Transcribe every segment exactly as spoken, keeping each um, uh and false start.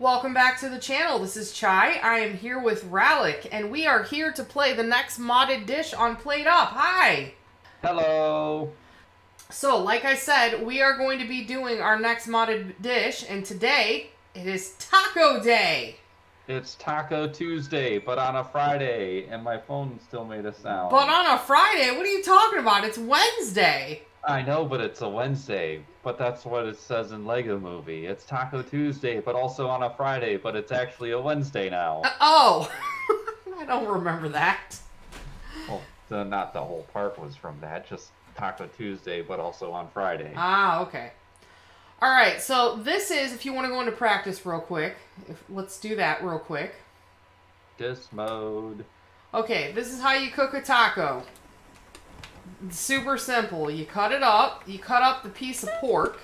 Welcome back to the channel. This is Chai. I am here with Ralik, and we are here to play the next modded dish on Plate Up. Hi! Hello! So, like I said, we are going to be doing our next modded dish, and today, it is Taco Day! It's Taco Tuesday, but on a Friday, and my phone still made a sound. But on a Friday? What are you talking about? It's Wednesday! I know, but it's a Wednesday, but that's what it says in Lego Movie. It's Taco Tuesday, but also on a Friday, but it's actually a Wednesday now. Uh, oh! I don't remember that. Well, the, not the whole part was from that, just Taco Tuesday, but also on Friday. Ah, okay. Alright, so this is, if you want to go into practice real quick, if, let's do that real quick. Disc mode. Okay, this is how you cook a taco. Super simple. You cut it up. You cut up the piece of pork,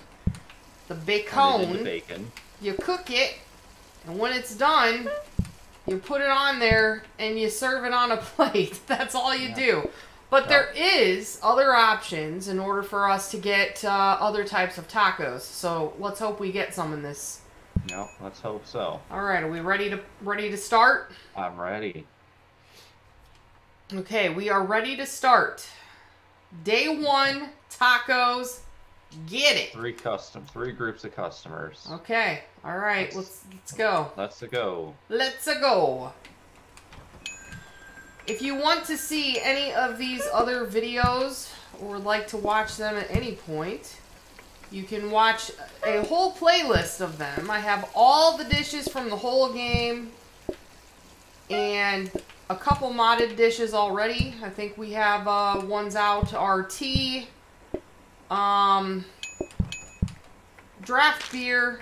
the bacon. The bacon. You cook it, and when it's done, you put it on there and you serve it on a plate. That's all you yeah. do. But yeah. there is other options in order for us to get uh, other types of tacos. So let's hope we get some in this. No, let's hope so. All right, are we ready to ready to start? I'm ready. Okay, we are ready to start. Day one tacos, get it. Three custom, three groups of customers. Okay, all right, let's let's go. Let's go. Let's go. If you want to see any of these other videos or like to watch them at any point, you can watch a whole playlist of them. I have all the dishes from the whole game and a couple modded dishes already. I think we have uh, ones out R T, um, draft beer,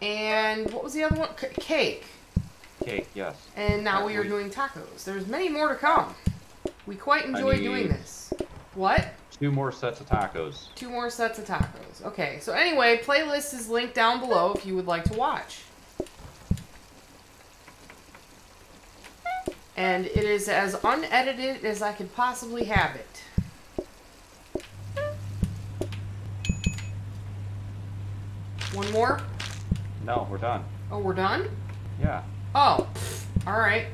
and what was the other one? C cake. Cake, yes. And now we are doing tacos. There's many more to come. We quite enjoy doing this. What? Two more sets of tacos. Two more sets of tacos. Okay, so anyway, playlist is linked down below if you would like to watch. And it is as unedited as I could possibly have it. One more? No, we're done. Oh, we're done? Yeah. Oh, all right.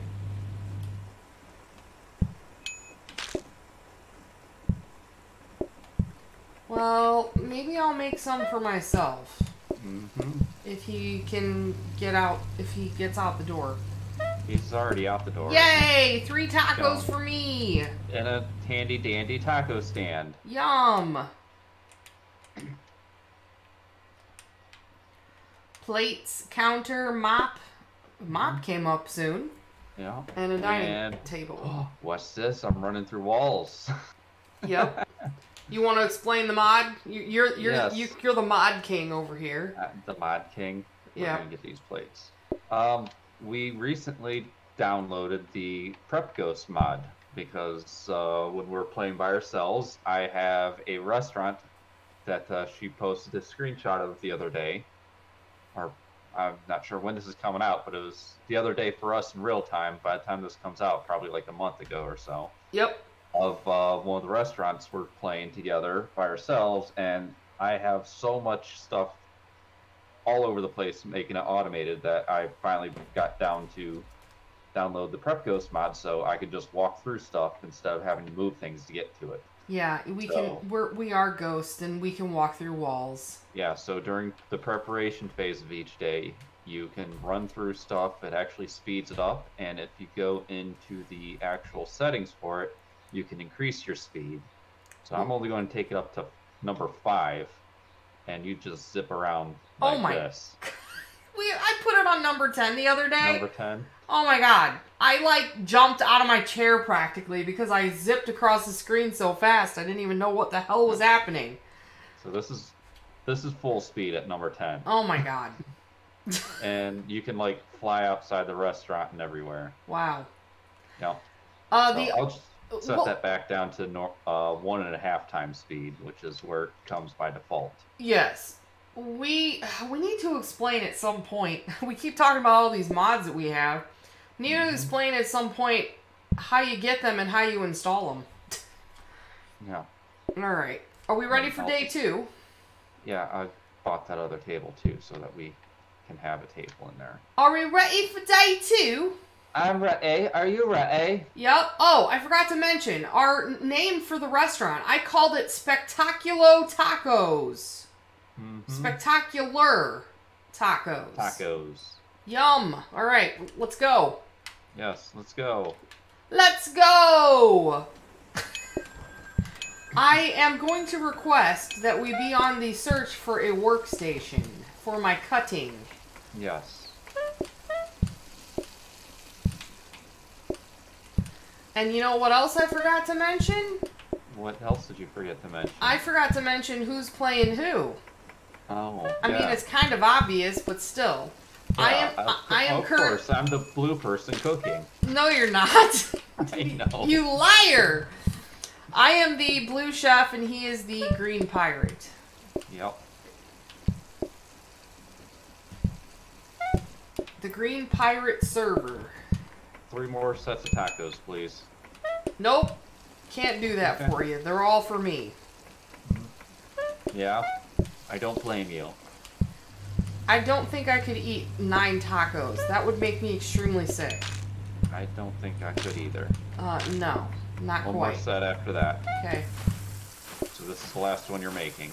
Well, maybe I'll make some for myself. Mm-hmm. If he can get out, if he gets out the door. He's already out the door. Yay! Three tacos for me! And a handy dandy taco stand. Yum! Plates, counter, mop. Mop came up soon. Yeah. And a dining and, table. Oh, what's this? I'm running through walls. Yep. You want to explain the mod? You, you're you're yes. you, you're the mod king over here. Uh, the mod king. We're yeah. gonna get these plates. Um. We recently downloaded the Prep Ghost mod because uh, when we're playing by ourselves, I have a restaurant that uh, she posted a screenshot of the other day. Or I'm not sure when this is coming out, but it was the other day for us in real time. By the time this comes out, probably like a month ago or so. Yep. Of uh, one of the restaurants we're playing together by ourselves, and I have so much stuff all over the place making it automated that I finally got down to download the Prep Ghost mod so I could just walk through stuff instead of having to move things to get to it. Yeah, we so, can we're we are ghosts and we can walk through walls. Yeah, so during the preparation phase of each day, you can run through stuff. It actually speeds it up, and if you go into the actual settings for it, you can increase your speed. So I'm only going to take it up to number five. And you just zip around like oh my. this. We, I put it on number ten the other day. Number ten. Oh my god. I like jumped out of my chair practically because I zipped across the screen so fast I didn't even know what the hell was happening. So this is this is full speed at number ten. Oh my god. And you can like fly outside the restaurant and everywhere. Wow. Yeah. Uh, so the, I'll just set well, that back down to no, uh, one and a half times speed, which is where it comes by default. Yes. We we need to explain at some point. We keep talking about all these mods that we have. We need mm-hmm. to explain at some point how you get them and how you install them. Yeah. All right. Are we ready for day two? Yeah, I bought that other table too so that we can have a table in there. Are we ready for day two? I'm ready. Are you ready? Yep. Oh, I forgot to mention our name for the restaurant. I called it Spectaculo Tacos. Mm-hmm. Spectacular Tacos. Tacos. Yum. All right, let's go. Yes, let's go. Let's go. I am going to request that we be on the search for a workstation for my cutting. Yes. And you know what else I forgot to mention? What else did you forget to mention? I forgot to mention who's playing who. Oh. I yeah. mean, it's kind of obvious, but still. Yeah, I am. Uh, I am. Of course, I'm the blue person cooking. No, you're not. I know. You liar. I am the blue chef, and he is the green pirate. Yep. The green pirate server. Three more sets of tacos, please. Nope. Can't do that for you. They're all for me. Yeah. I don't blame you. I don't think I could eat nine tacos. That would make me extremely sick. I don't think I could either. Uh, no. Not one quite. One more set after that. Okay. So this is the last one you're making.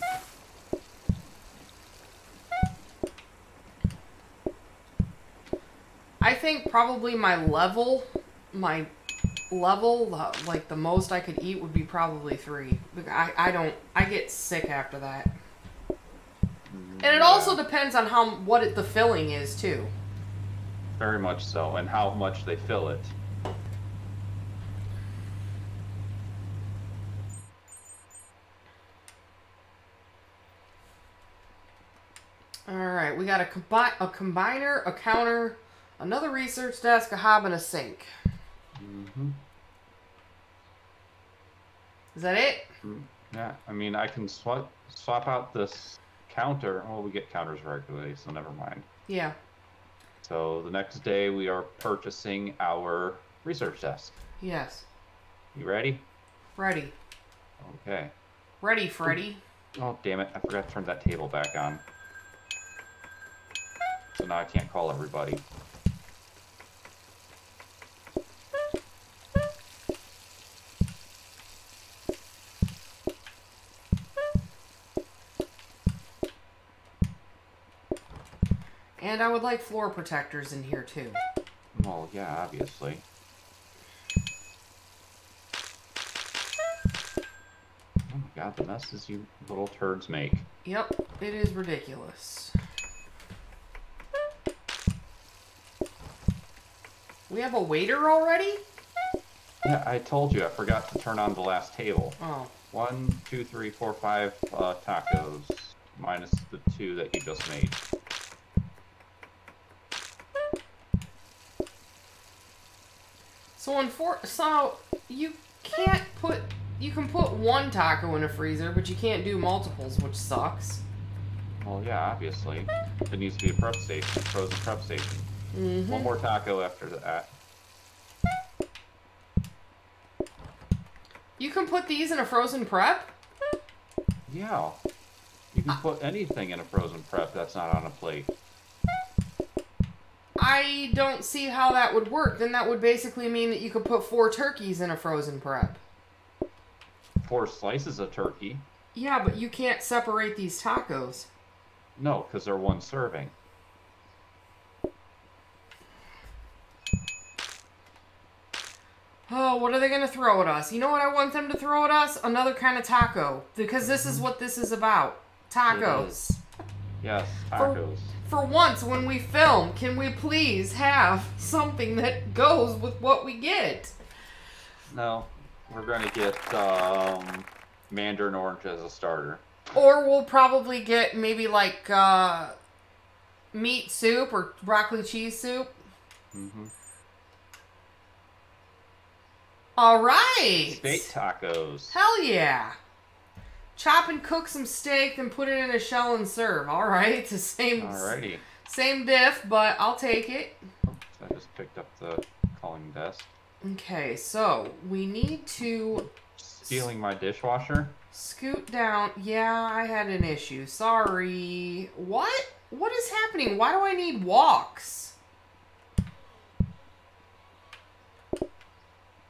I think probably my level, my level, uh, like the most I could eat would be probably three. I, I don't, I get sick after that. And it yeah. also depends on how, what it, the filling is too. Very much so, and how much they fill it. Alright, we got a, combi a combiner, a counter, another research desk, a hob, and a sink. Mm-hmm. Is that it? Yeah, I mean, I can swap, swap out this counter. Well, we get counters regularly, so never mind. Yeah. So the next day we are purchasing our research desk. Yes. You ready? Ready. Okay. Ready, Freddy. Oh, damn it. I forgot to turn that table back on. So now I can't call everybody. And I would like floor protectors in here too. Well, yeah, obviously. Oh my god, the messes you little turds make. Yep, it is ridiculous. We have a waiter already? Yeah, I told you I forgot to turn on the last table. Oh. One, two, three, four, five uh, tacos, minus the two that you just made. So, unfor- so you can't put, you can put one taco in a freezer, but you can't do multiples, which sucks. Well, yeah, obviously. It needs to be a prep station, frozen prep station. Mm-hmm. One more taco after that. You can put these in a frozen prep? Yeah. You can uh, put anything in a frozen prep that's not on a plate. I don't see how that would work. Then that would basically mean that you could put four turkeys in a frozen prep. Four slices of turkey? Yeah, but you can't separate these tacos. No, because they're one serving. Oh, what are they going to throw at us? You know what I want them to throw at us? Another kind of taco. Because this is what this is about. Tacos. Yes, tacos. For, for once, when we film, can we please have something that goes with what we get? No, we're going to get um, mandarin orange as a starter. Or we'll probably get maybe like uh, meat soup or broccoli cheese soup. Mm-hmm. All right. Steak tacos. Hell yeah. Chop and cook some steak, then put it in a shell and serve. All right. It's the same, Alrighty. same diff, but I'll take it. I just picked up the calling desk. Okay, so we need to... Stealing my dishwasher? Scoot down. Yeah, I had an issue. Sorry. What? What is happening? Why do I need walks?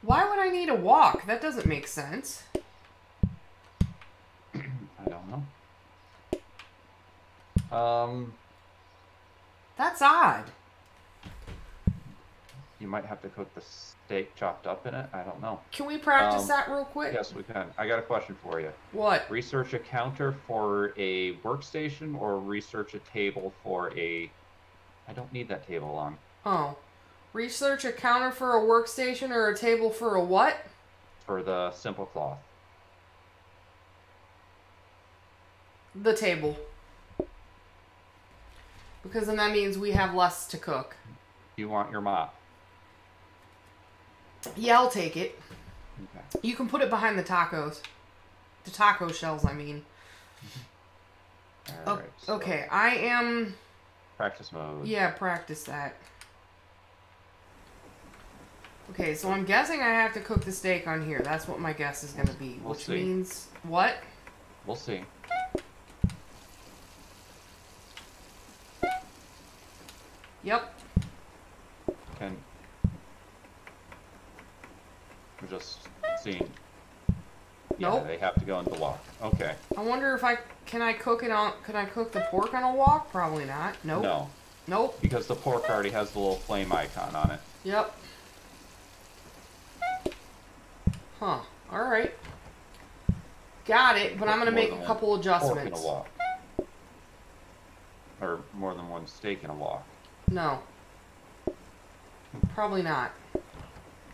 Why would I need a walk? That doesn't make sense. I don't know. Um. That's odd. You might have to cook the steak chopped up in it. I don't know. Can we practice um, that real quick? Yes, we can. I got a question for you. What? Research a counter for a workstation or research a table for a... I don't need that table long. Oh. Research a counter for a workstation or a table for a what? For the simple cloth. The table. Because then that means we have less to cook. You want your mop? Yeah, I'll take it. Okay. You can put it behind the tacos. The taco shells, I mean. All right, so okay, I am... Practice mode. Yeah, practice that. Okay, so I'm guessing I have to cook the steak on here. That's what my guess is going to be. We'll which see. means... What? We'll see. Yep. And... We're just seeing. Yeah, nope. They have to go on the walk. Okay. I wonder if I can I cook it on. Can I cook the pork on a walk? Probably not. Nope. No. Nope. Because the pork already has the little flame icon on it. Yep. Huh. All right. Got it. But I'm gonna make a couple adjustments. Pork in a walk. Or more than one steak in a walk. No. Probably not.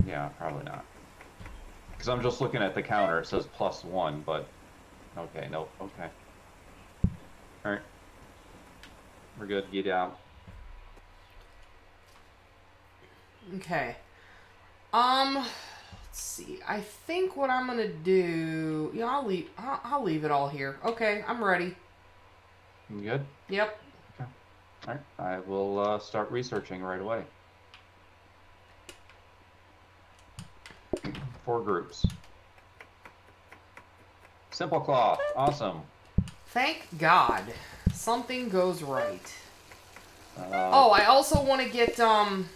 Yeah, probably not. Because I'm just looking at the counter. It says plus one, but... Okay, nope. Okay. Alright. We're good. Get out. Okay. Um, let's see. I think what I'm going to do... Yeah, I'll leave, I'll, I'll leave it all here. Okay, I'm ready. You good? Yep. Okay. Alright, I will uh, start researching right away. Four groups. Simple cloth. Awesome. Thank God. Something goes right. Uh, oh, I also want to get, um,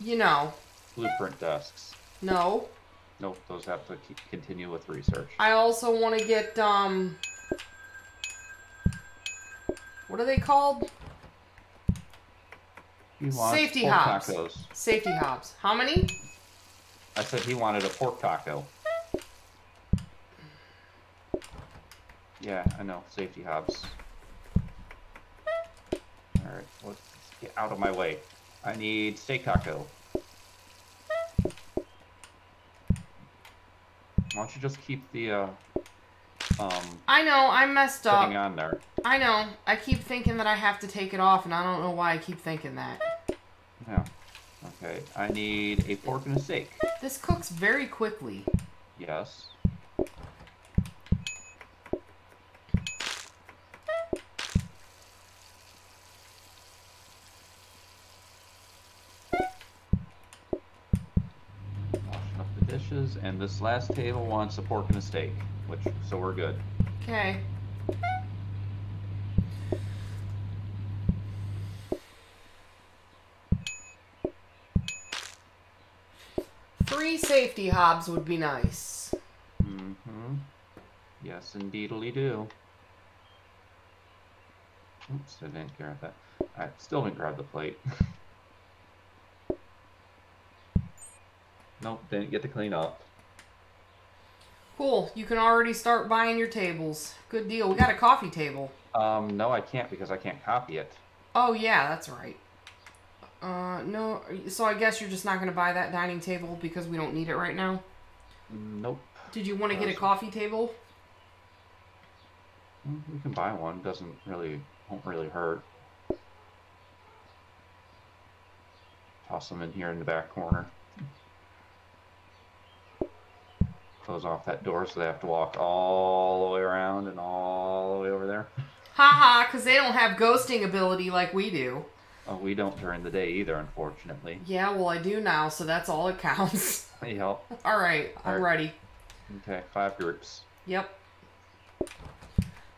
you know. Blueprint desks. No. Nope, those have to keep, continue with research. I also want to get, um, what are they called? He wants Safety hobs. Tacos. Safety hobs. How many? I said he wanted a pork taco. Yeah, I know. Safety hobs. Alright, let's get out of my way. I need steak taco. Why don't you just keep the, uh... Um, I know, I messed up. On there. I know. I keep thinking that I have to take it off, and I don't know why I keep thinking that. Yeah. Okay, I need a fork and a steak. This cooks very quickly. Yes. Washing up the dishes, and this last table wants a pork and a steak. Which, so we're good. Okay. Three safety hobs would be nice. Mm-hmm. Yes, indeedly do. Oops, I didn't grab that. I still didn't grab the plate. Nope, didn't get to clean up. Cool. You can already start buying your tables. Good deal. We got a coffee table. Um, no, I can't because I can't copy it. Oh, yeah, that's right. Uh, no, so I guess you're just not going to buy that dining table because we don't need it right now? Nope. Did you want to get a coffee table? We can buy one. Doesn't really, won't really hurt. Toss them in here in the back corner. Close off that door so they have to walk all the way around and all the way over there. Haha, because they don't have ghosting ability like we do. Oh, we don't during the day either, unfortunately. Yeah, well, I do now, so that's all that counts. Hey, help. All right, all right, I'm ready. Okay, five groups. Yep.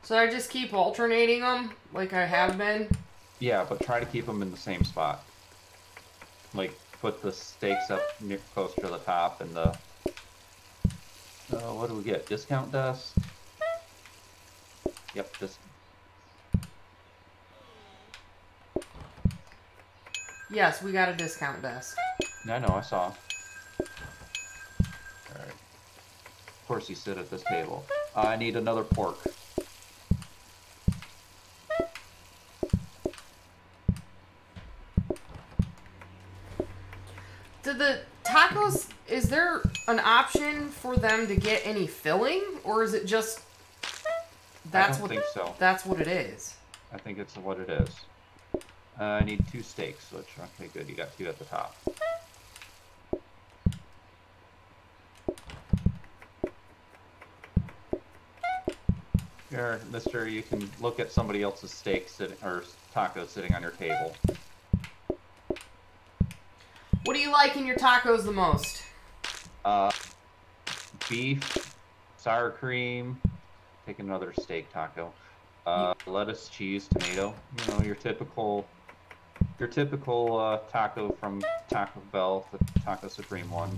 So I just keep alternating them like I have been? Yeah, but try to keep them in the same spot. Like, put the steaks up near, close to the top and the... Uh, what do we get? Discount dust? Yep, this. Yes, we got a discount desk. I know, I saw. Alright. Of course you sit at this table. Uh, I need another pork. Did the tacos, is there an option for them to get any filling? Or is it just... That's I don't what, think so. That's what it is. I think it's what it is. Uh, I need two steaks, which, okay, good, you got two at the top. Here, mister, you can look at somebody else's steak sitting, or taco sitting on your table. What do you like in your tacos the most? Uh, beef, sour cream... Take another steak taco, uh, lettuce, cheese, tomato. You know, your typical, your typical uh, taco from Taco Bell, the Taco Supreme one.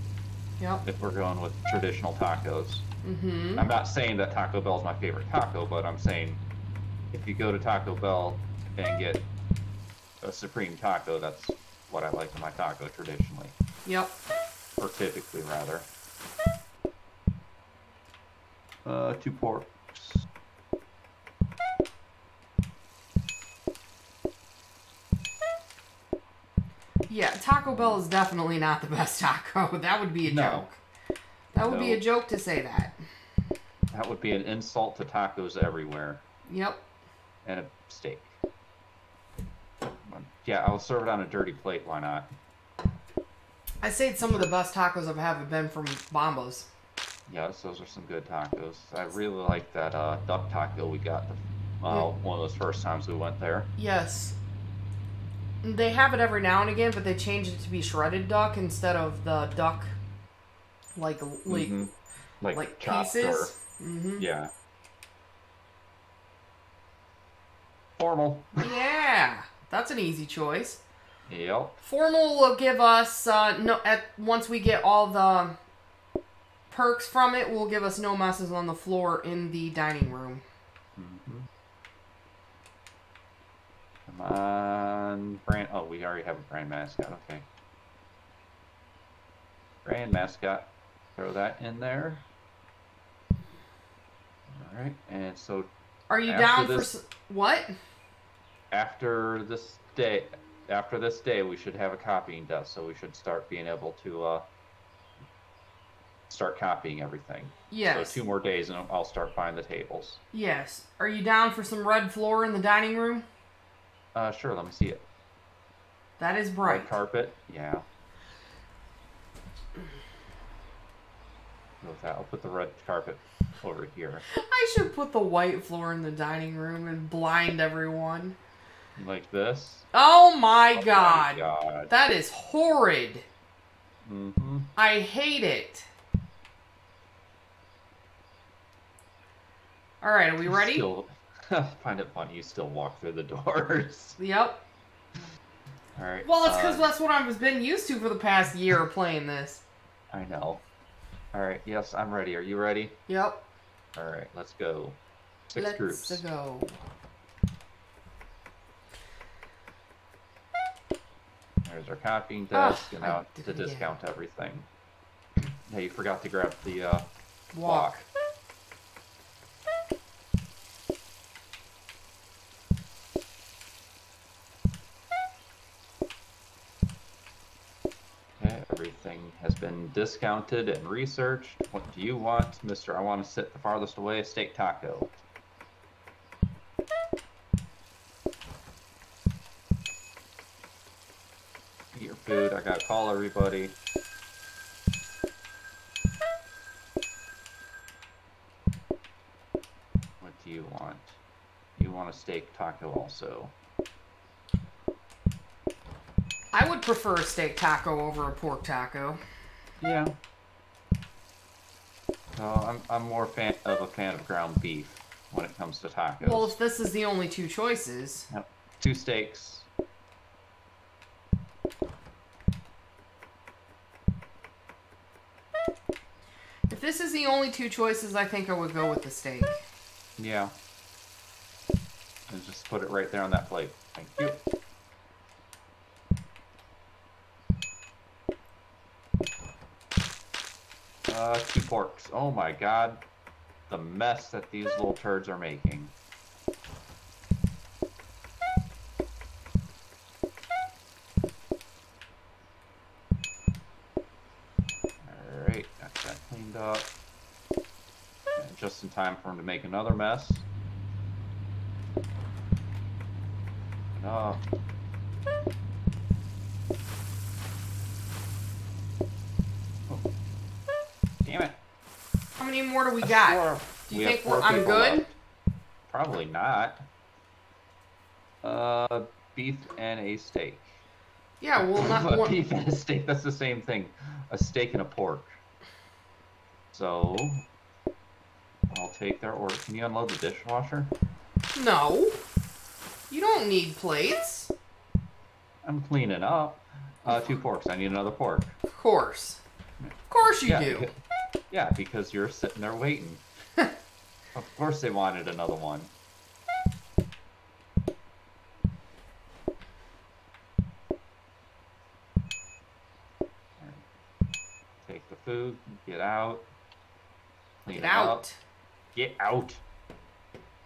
Yep. If we're going with traditional tacos. Mm-hmm. I'm not saying that Taco Bell is my favorite taco, but I'm saying if you go to Taco Bell and get a Supreme taco, that's what I like in my taco traditionally. Yep. Or typically, rather. Uh, two pork. Yeah, Taco Bell is definitely not the best taco. That would be a no. joke. That would no. be a joke to say that. That would be an insult to tacos everywhere. Yep. And a steak. Yeah, I'll serve it on a dirty plate. Why not? I said some sure. of the best tacos I've had have been from Bombos. Yes, those are some good tacos. I really like that uh, duck taco we got the, uh, mm. one of those first times we went there. Yes. They have it every now and again, but they changed it to be shredded duck instead of the duck, like, like, mm-hmm. like, like pieces. Or, mm-hmm. Yeah. Formal. Yeah, that's an easy choice. Yep. Formal will give us, uh, no. At, once we get all the perks from it, will give us no messes on the floor in the dining room. Mm-hmm. Come on, brand. Oh, we already have a brand mascot. Okay. Brand mascot. Throw that in there. All right, and so. Are you down this, for what? After this day, after this day, we should have a copying desk, so we should start being able to uh, start copying everything. Yes. So two more days, and I'll start buying the tables. Yes. Are you down for some red floor in the dining room? Uh, sure, let me see it. That is bright. Red carpet, yeah. Go with that. I'll put the red carpet over here. I should put the white floor in the dining room and blind everyone. Like this? Oh my, oh God. my God. That is horrid. Mm-hmm. I hate it. Alright, are we ready? Still... I find it funny you still walk through the doors. Yep. All right. Well, it's because uh, that's what I've been used to for the past year playing this. I know. All right. Yes, I'm ready. Are you ready? Yep. All right. Let's go. Six let's groups. Let's go. There's our copying desk, oh, and now to discount yeah. everything. Hey, you forgot to grab the uh, walk. Clock. Has been discounted and researched. What do you want, mister? I want to sit the farthest away, steak taco. Eat your food. I gotta call everybody. What do you want? You want a steak taco also. I would prefer a steak taco over a pork taco. Yeah. No, I'm I'm more fan of a fan of ground beef. when it comes to tacos. Well, if this is the only two choices. Yep. Two steaks. If this is the only two choices, I think I would go with the steak. Yeah. And just put it right there on that plate. Thank you. Uh, two porks. Oh my god. The mess that these little turds are making. Alright, got that cleaned up. And just in time for him to make another mess. Enough. How many more do we got? Do you think I'm good? Probably not. Uh, beef and a steak. Yeah, well, not beef and a steak. That's the same thing. A steak and a pork. So, I'll take their order. Can you unload the dishwasher? No. You don't need plates. I'm cleaning up. Uh, two porks. I need another pork. Of course. Of course you yeah, do. Because, Yeah, because you're sitting there waiting. Of course they wanted another one. Take the food, get out. Get out. Up. Get out.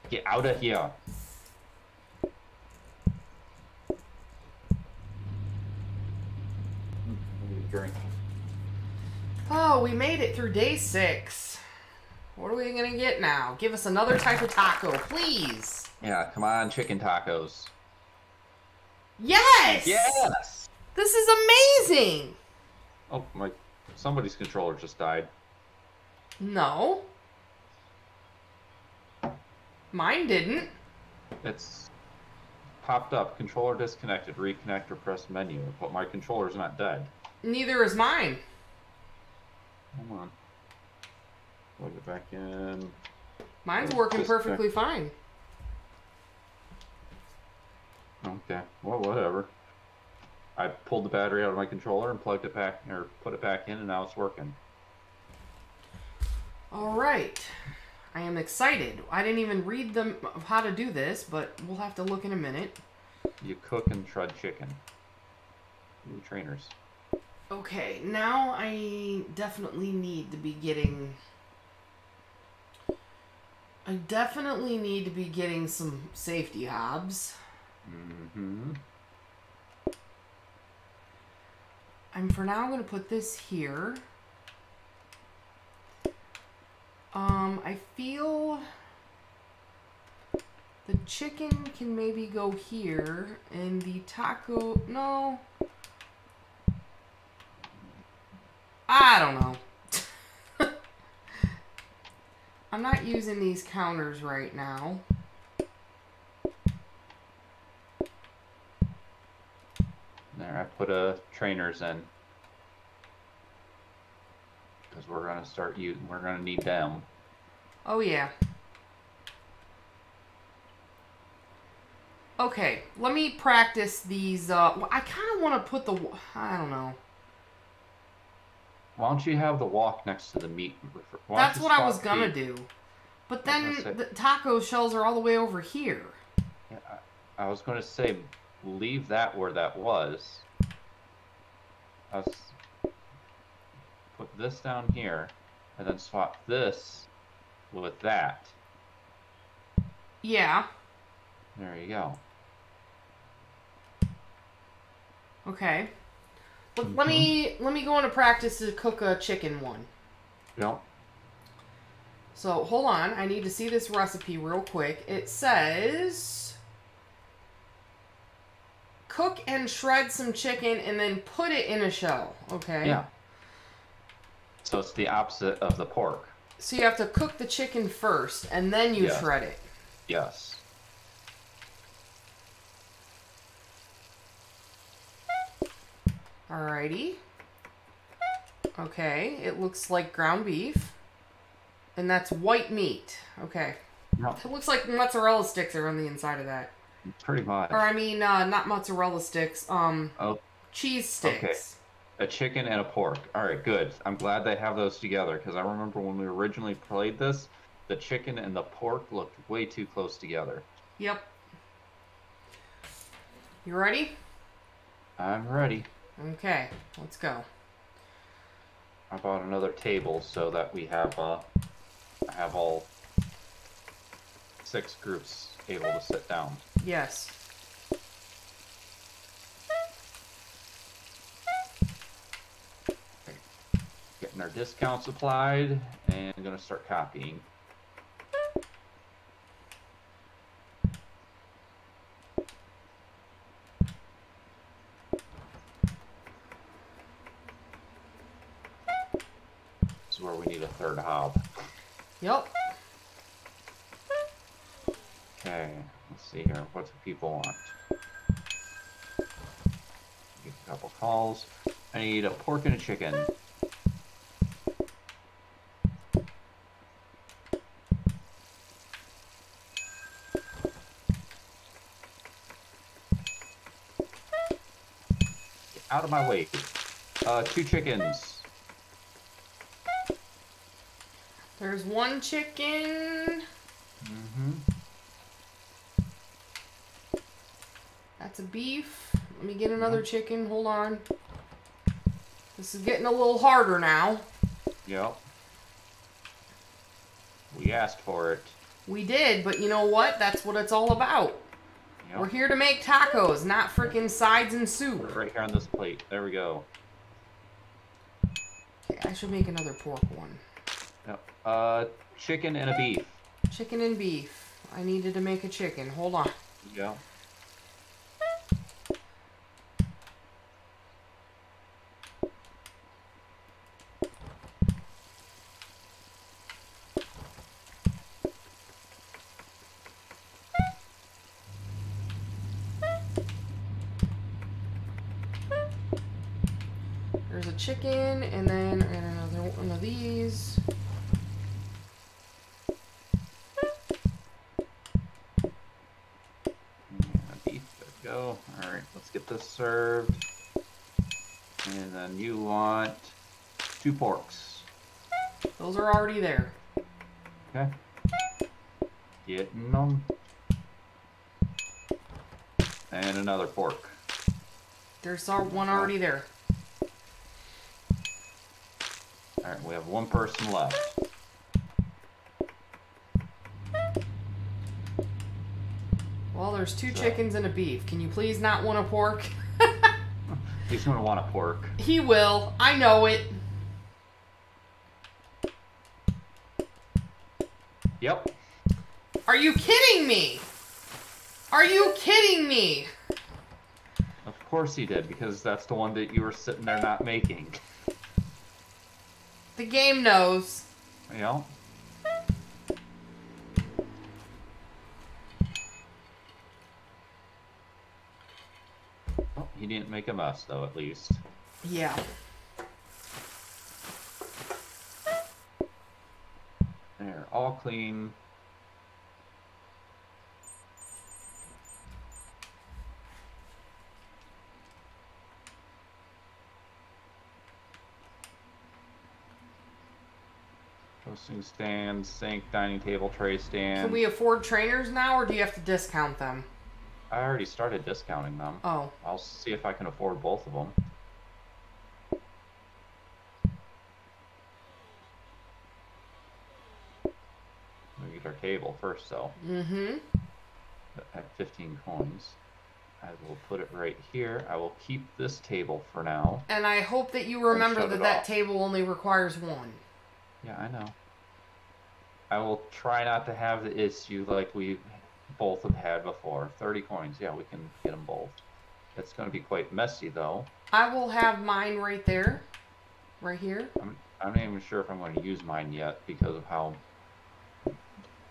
Get out of here. Drink. Oh, we made it through day six. What are we gonna get now? Give us another type of taco, please. Yeah, come on, chicken tacos. Yes! Yes! This is amazing! Oh, my. Somebody's controller just died. No. Mine didn't. It's popped up. Controller disconnected. Reconnect or press menu. But my controller's not dead. Neither is mine. Hold on. Plug it back in. Mine's working perfectly fine. Okay. Well, whatever. I pulled the battery out of my controller and plugged it back, or put it back in, and now it's working. All right. I am excited. I didn't even read them of how to do this, but we'll have to look in a minute. You cook and shred chicken. New trainers. Okay, now I definitely need to be getting... I definitely need to be getting some safety hobs. Mm-hmm. I'm for now going to put this here. Um, I feel the chicken can maybe go here, and the taco... No... I don't know. I'm not using these counters right now. There, I put a trainers in because we're gonna start using. We're gonna need them. Oh yeah. Okay, let me practice these. Uh, I kind of want to put the. I don't know. Why don't you have the wok next to the meat? That's what I was gonna do. But then the taco shells are all the way over here. Yeah, I, I was gonna say, leave that where that was. I was, put this down here, and then swap this with that. Yeah. There you go. Okay. Let, mm-hmm. let me let me go into practice to cook a chicken one. Yep. So hold on, I need to see this recipe real quick. It says cook and shred some chicken and then put it in a shell. Okay. Yeah. So it's the opposite of the pork. So you have to cook the chicken first and then you yes. shred it. Yes. Alrighty. Okay, it looks like ground beef. And that's white meat. Okay. Yeah. It looks like mozzarella sticks are on the inside of that. Pretty much. Or I mean, uh, not mozzarella sticks. Um, oh. Cheese sticks. Okay. A chicken and a pork. All right, good. I'm glad they have those together because I remember when we originally played this, the chicken and the pork looked way too close together. Yep. You ready? I'm ready. Okay, let's go. I bought another table so that we have uh, I have all six groups able to sit down. Yes. Getting our discounts applied, and I'm going to start copying. This is where we need a third hob. Yep. Okay, let's see here. What do people want? Get a couple calls. I need a pork and a chicken. Out of my way. Uh, two chickens. There's one chicken. Mm-hmm. That's a beef. Let me get another chicken. Hold on. This is getting a little harder now. Yep. We asked for it. We did, but you know what? That's what it's all about. Yep. We're here to make tacos, not freaking sides and soup. Right here on this plate. There we go. Okay, I should make another pork one. Yep. Uh, chicken and a beef. Chicken and beef. I needed to make a chicken. Hold on. Yeah. Chicken, and then I got another one of these. Yeah, beef, there we go. All right, let's get this served. And then you want two porks. Those are already there. Okay. Getting them. And another pork. There's one already there. Alright, we have one person left. Well, there's two so. chickens and a beef. Can you please not want a pork? He's going to want a pork. He will. I know it. Yep. Are you kidding me? Are you kidding me? Of course he did, because that's the one that you were sitting there not making. The game knows. Yeah. Well, he didn't make a mess, though, at least. Yeah. They're all clean. Hosting stand, sink, dining table, tray stand. Can we afford trainers now, or do you have to discount them? I already started discounting them. Oh. I'll see if I can afford both of them. We'll get our table first, though. Mm-hmm. At fifteen coins. I will put it right here. I will keep this table for now. And I hope that you remember that that table only requires one. Yeah, I know. I will try not to have the issue like we both have had before. thirty coins. Yeah, we can get them both. It's going to be quite messy, though. I will have mine right there. Right here. I'm, I'm not even sure if I'm going to use mine yet because of how...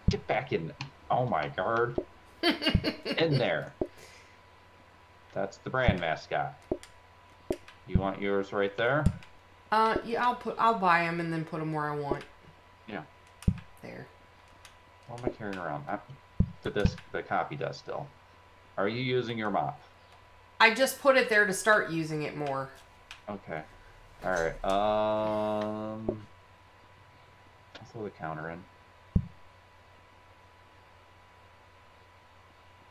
Get back in. Oh, my God. In there. That's the brand mascot. You want yours right there? Uh, yeah, I'll put, I'll buy them and then put them where I want. Yeah. There. What am I carrying around? I, the disc, the copy does still. Are you using your mop? I just put it there to start using it more. Okay. All right. Um, I'll throw the counter in.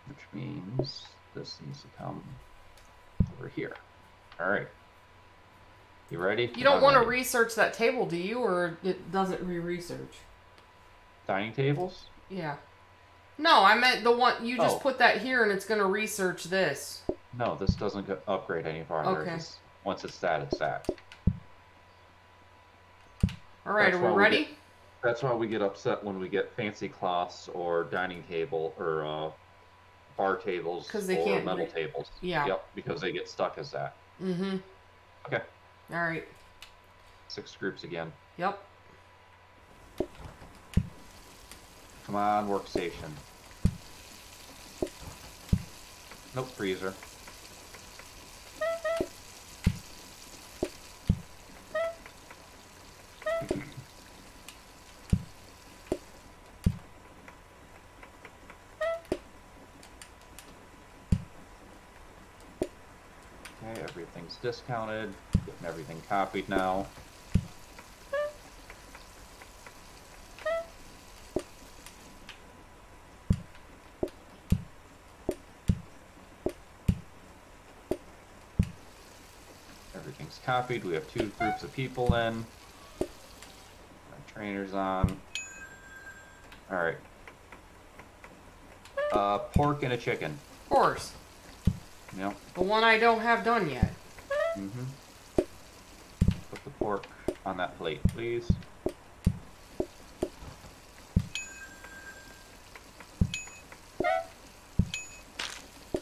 Which means this needs to come over here. All right. You ready? You don't want to research that table, do you? Or it doesn't re-research? Dining tables? Yeah. No, I meant the one, you just oh. put that here and it's going to research this. No, this doesn't go upgrade any farther. Okay. It's, once it's that, it's that. All right, that's are we ready? We get, that's why we get upset when we get fancy cloths or dining table or uh, bar tables because they or can't metal tables. Yeah. Yep, because they get stuck as that. Mm-hmm. Okay. All right. Six groups again. Yep. Come on, workstation. Nope, freezer. Okay, everything's discounted. Getting everything copied now. Everything's copied. We have two groups of people in. Our trainers on. All right. Uh, pork and a chicken. Of course. Yep. The one I don't have done yet. Mm-hmm. Pork on that plate, please.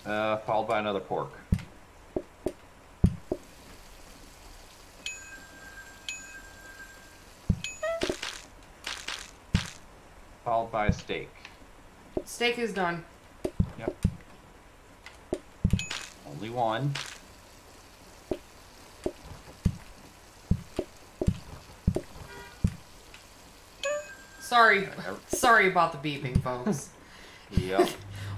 Uh, followed by another pork. Followed by a steak. Steak is done. Yep. Only one. Sorry, sorry about the beeping, folks. Yep.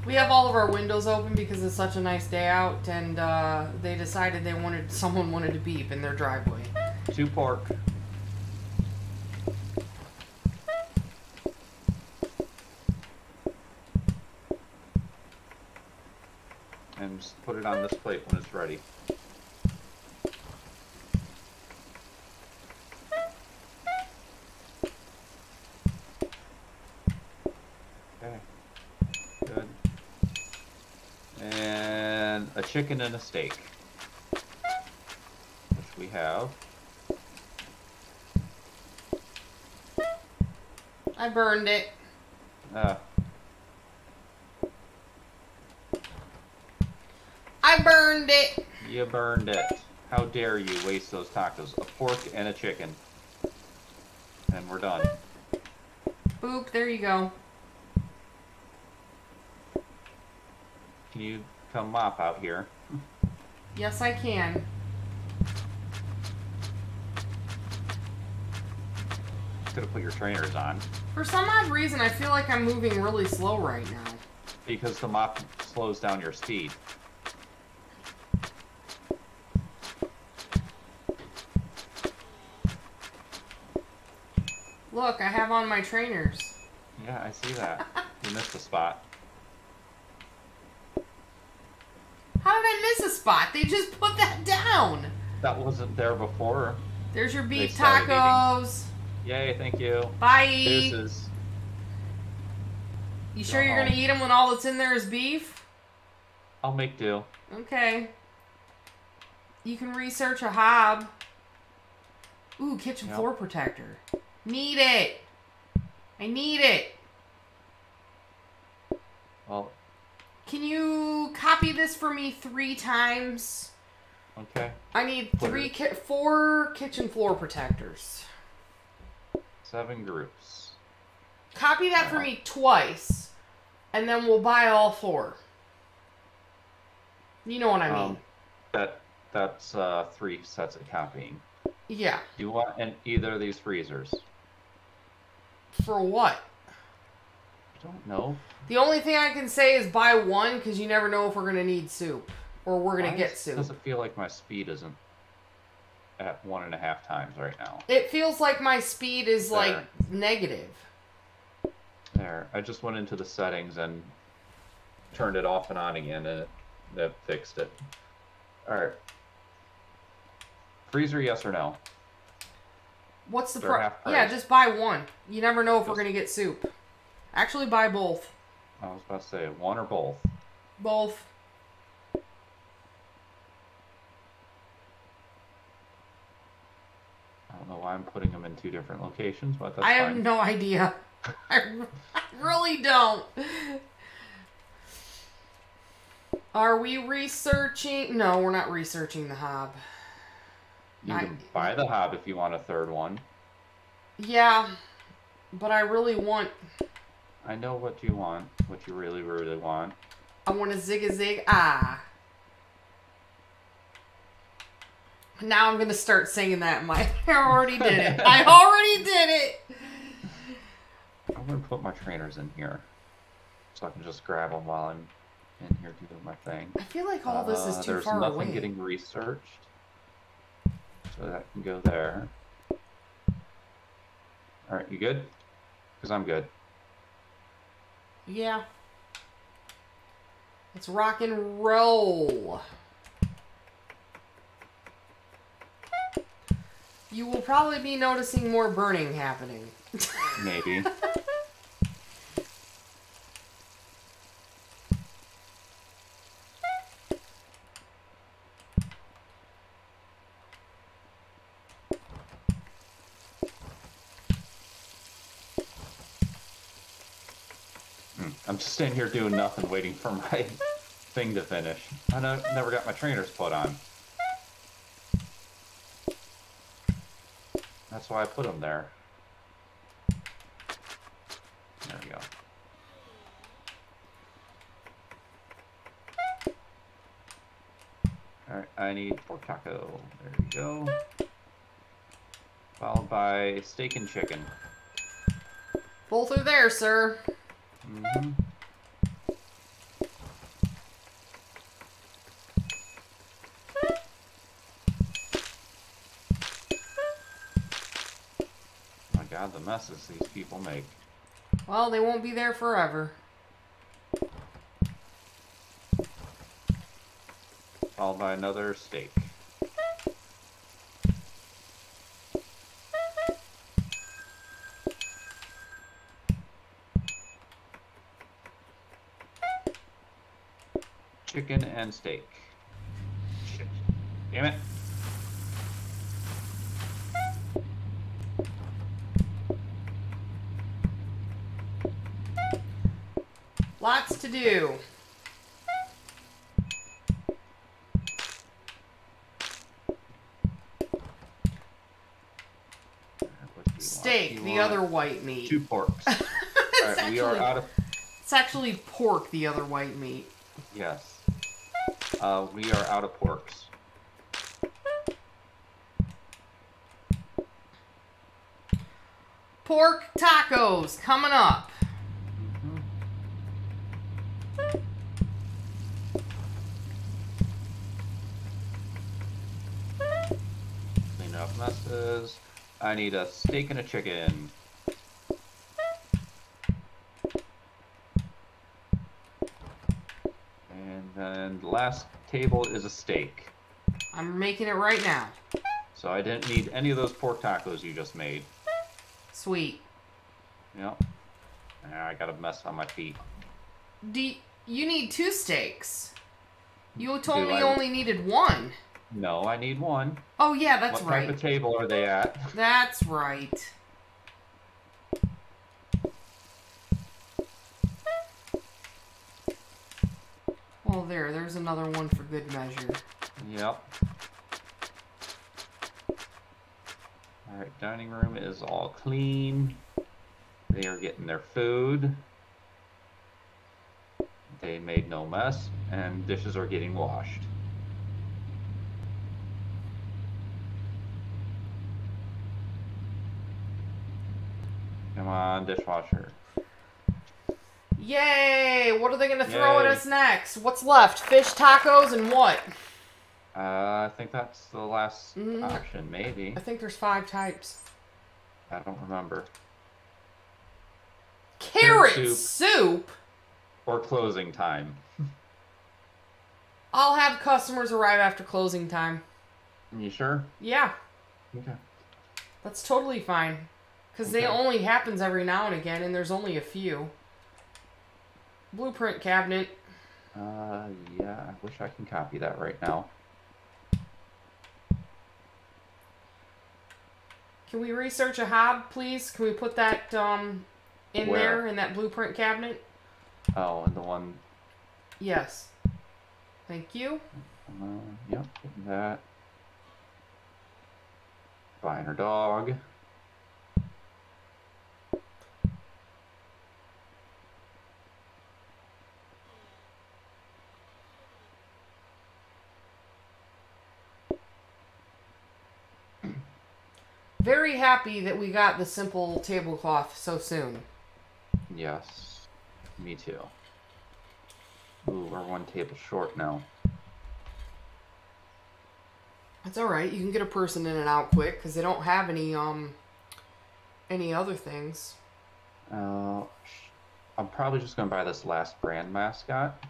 We have all of our windows open because it's such a nice day out, and uh, they decided they wanted someone wanted to beep in their driveway. Two pork. And just put it on this plate when it's ready. Chicken and a steak, which we have. I burned it. Uh. I burned it. You burned it. How dare you waste those tacos? A pork and a chicken. And we're done. Boop, there you go. Can you... come mop out here. Yes, I can. Could have put your trainers on. For some odd reason, I feel like I'm moving really slow right now. Because the mop slows down your speed. Look, I have on my trainers. Yeah, I see that. You missed a spot. How did I miss a spot? They just put that down. That wasn't there before. There's your beef tacos. Eating. Yay, thank you. Bye. Deuces. You sure Go you're home. Gonna eat them when all that's in there is beef? I'll make do. Okay. You can research a hob. Ooh, kitchen yep. floor protector. Need it. I need it. Well. Can you copy this for me three times? Okay. I need three, ki four kitchen floor protectors. Seven groups. Copy that uh, for me twice, and then we'll buy all four. You know what I mean. Um, that that's uh, three sets of copying. Yeah. Do you want in either of these freezers? For what? I don't know. The only thing I can say is buy one, because you never know if we're going to need soup. Or we're going to get soup. It doesn't feel like my speed isn't at one and a half times right now. It feels like my speed is, there. like, negative. There. I just went into the settings and turned it off and on again, and it, it fixed it. All right. Freezer, yes or no? What's the price? Yeah, just buy one. You never know if just... we're going to get soup. Actually, buy both. I was about to say, one or both? Both. I don't know why I'm putting them in two different locations, but that's I have fine. no idea. I really don't. Are we researching? No, we're not researching the hob. You can I... buy the hob if you want a third one. Yeah, but I really want... I know what you want, what you really, really want. I want a zig-a-zig, ah. Now I'm going to start singing that in my... I already did it. I already did it. I'm going to put my trainers in here so I can just grab them while I'm in here doing my thing. I feel like all uh, this is too far away. There's nothing getting researched. So that can go there. All right, you good? Because I'm good. Yeah. Let's rock and roll. You will probably be noticing more burning happening. Maybe. I'm just sitting here doing nothing, waiting for my thing to finish. I never got my trainer's put on. That's why I put them there. There we go. Alright, I need pork taco. There we go. Followed by steak and chicken. Both are there, sir. Mm-hmm. My God, the messes these people make. Well, they won't be there forever. Followed by another steak. Chicken and steak. Shit. Damn it. Lots to do. Steak, the other white meat. Two porks. All right, actually, we are out of... It's actually pork, the other white meat. Yes. Uh, we are out of porks. Pork tacos coming up. Mm-hmm. Clean up messes. I need a steak and a chicken. And last table is a steak. I'm making it right now. So I didn't need any of those pork tacos you just made. Sweet. Yep. Now I got a mess on my feet. Do you need two steaks? You told me you only needed one. No, I need one. Oh yeah, that's right. What type of table are they at? That's right. Oh, there. There's another one for good measure. Yep. Alright, dining room is all clean. They are getting their food. They made no mess, and dishes are getting washed. Come on, dishwasher. Yay! What are they going to throw Yay. at us next? What's left? Fish, tacos, and what? Uh, I think that's the last mm-hmm. option, maybe. I think there's five types. I don't remember. Carrot soup, soup? Or closing time. I'll have customers arrive after closing time. You sure? Yeah. Okay. That's totally fine. Because okay. they only happens every now and again, and there's only a few. Blueprint cabinet. Uh, yeah. I wish I can copy that right now. Can we research a hob, please? Can we put that um in Where? there, in that blueprint cabinet? Oh, and the one... Yes. Thank you. Uh, yep, that. Buying her dog. Very happy that we got the simple tablecloth so soon. Yes, me too. Ooh, we're one table short now. That's all right. You can get a person in and out quick because they don't have any um any other things. Uh, I'm probably just gonna buy this last brand mascot.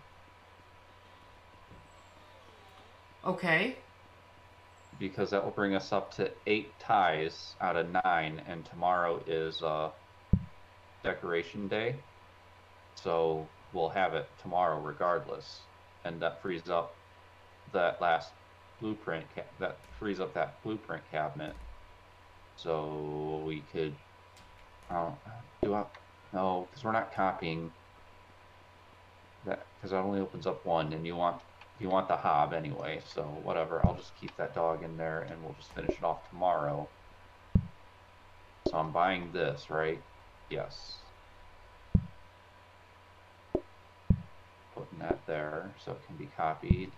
Okay. Because that will bring us up to eight ties out of nine, and tomorrow is uh, decoration day, so we'll have it tomorrow regardless, and that frees up that last blueprint ca that frees up that blueprint cabinet, so we could uh, do up no because we're not copying that because it only opens up one, and you want. You want the hob anyway, so whatever. I'll just keep that dog in there, and we'll just finish it off tomorrow. So I'm buying this, right? Yes. Putting that there so it can be copied.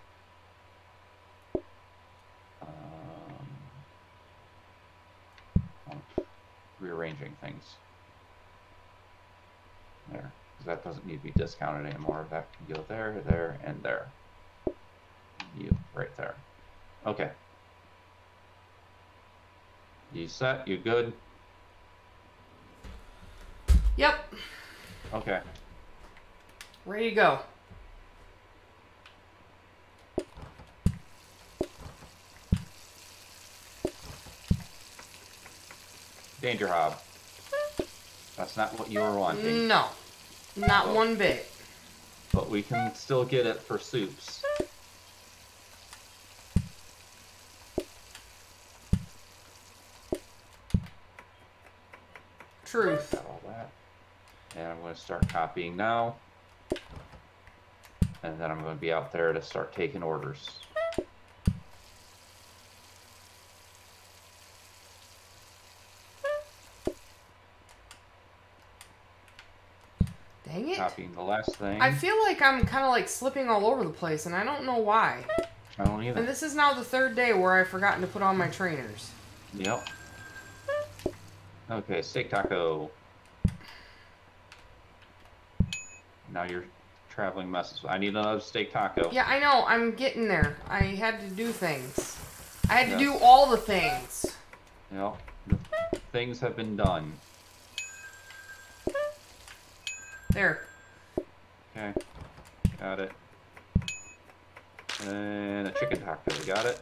Um, I'm rearranging things. There. Because that doesn't need to be discounted anymore. That can go there, there, and there. You right there. Okay. You set? You good? Yep. Okay. Ready to go. Danger hob. That's not what you were wanting. No. Not but, one bit. But we can still get it for soups. Truth. Got all that. And I'm going to start copying now. And then I'm going to be out there to start taking orders. Dang it. Copying the last thing. I feel like I'm kind of like slipping all over the place, and I don't know why. I don't either. And this is now the third day where I've forgotten to put on my trainers. Yep. Okay, steak taco. Now you're traveling messes. I need another steak taco. Yeah, I know. I'm getting there. I had to do things. I had yes. to do all the things. Yep. The things have been done. There. Okay. Got it. And a chicken taco. Got it.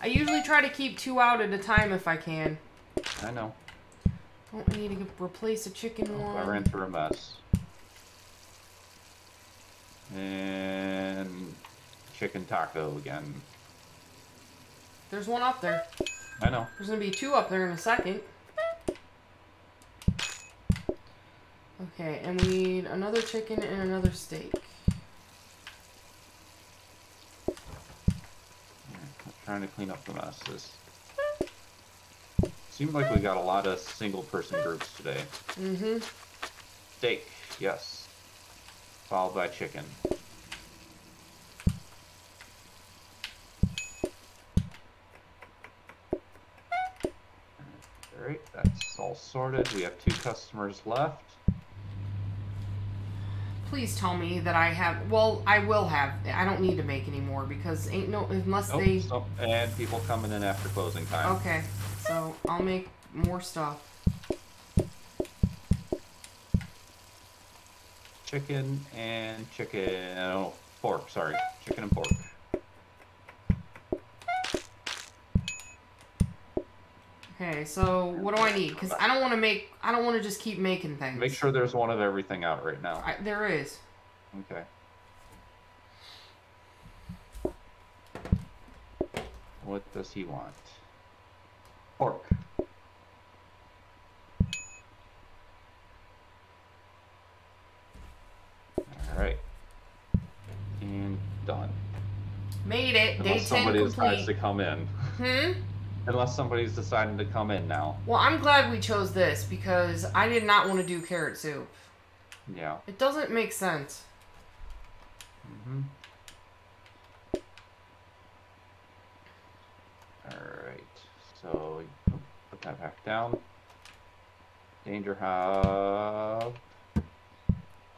I usually try to keep two out at a time if I can. I know. Don't we need to replace a chicken oh, one? I ran through a mess. And chicken taco again. There's one up there. I know. There's gonna be two up there in a second. Okay, and we need another chicken and another steak. I'm trying to clean up the messes. Seemed like we got a lot of single-person groups today. Mm-hmm. Steak, yes. Followed by chicken. Alright, that's all sorted. We have two customers left. please tell me that I have. Well, I will have. I don't need to make any more because ain't no unless nope, they. Nope. And people coming in after closing time. Okay, so I'll make more stuff. Chicken and chicken. Oh, pork. Sorry, chicken and pork. Okay, so what do I need? Because I don't want to make, I don't want to just keep making things. Make sure there's one of everything out right now. I, there is. Okay. What does he want? Pork. All right. And done. Made it. Unless Day somebody ten decides complete. to come in. Hmm? Unless somebody's deciding to come in now. Well, I'm glad we chose this because I did not want to do carrot soup. Yeah. It doesn't make sense. Mm-hmm. Alright. So, put that back down. Danger Hub.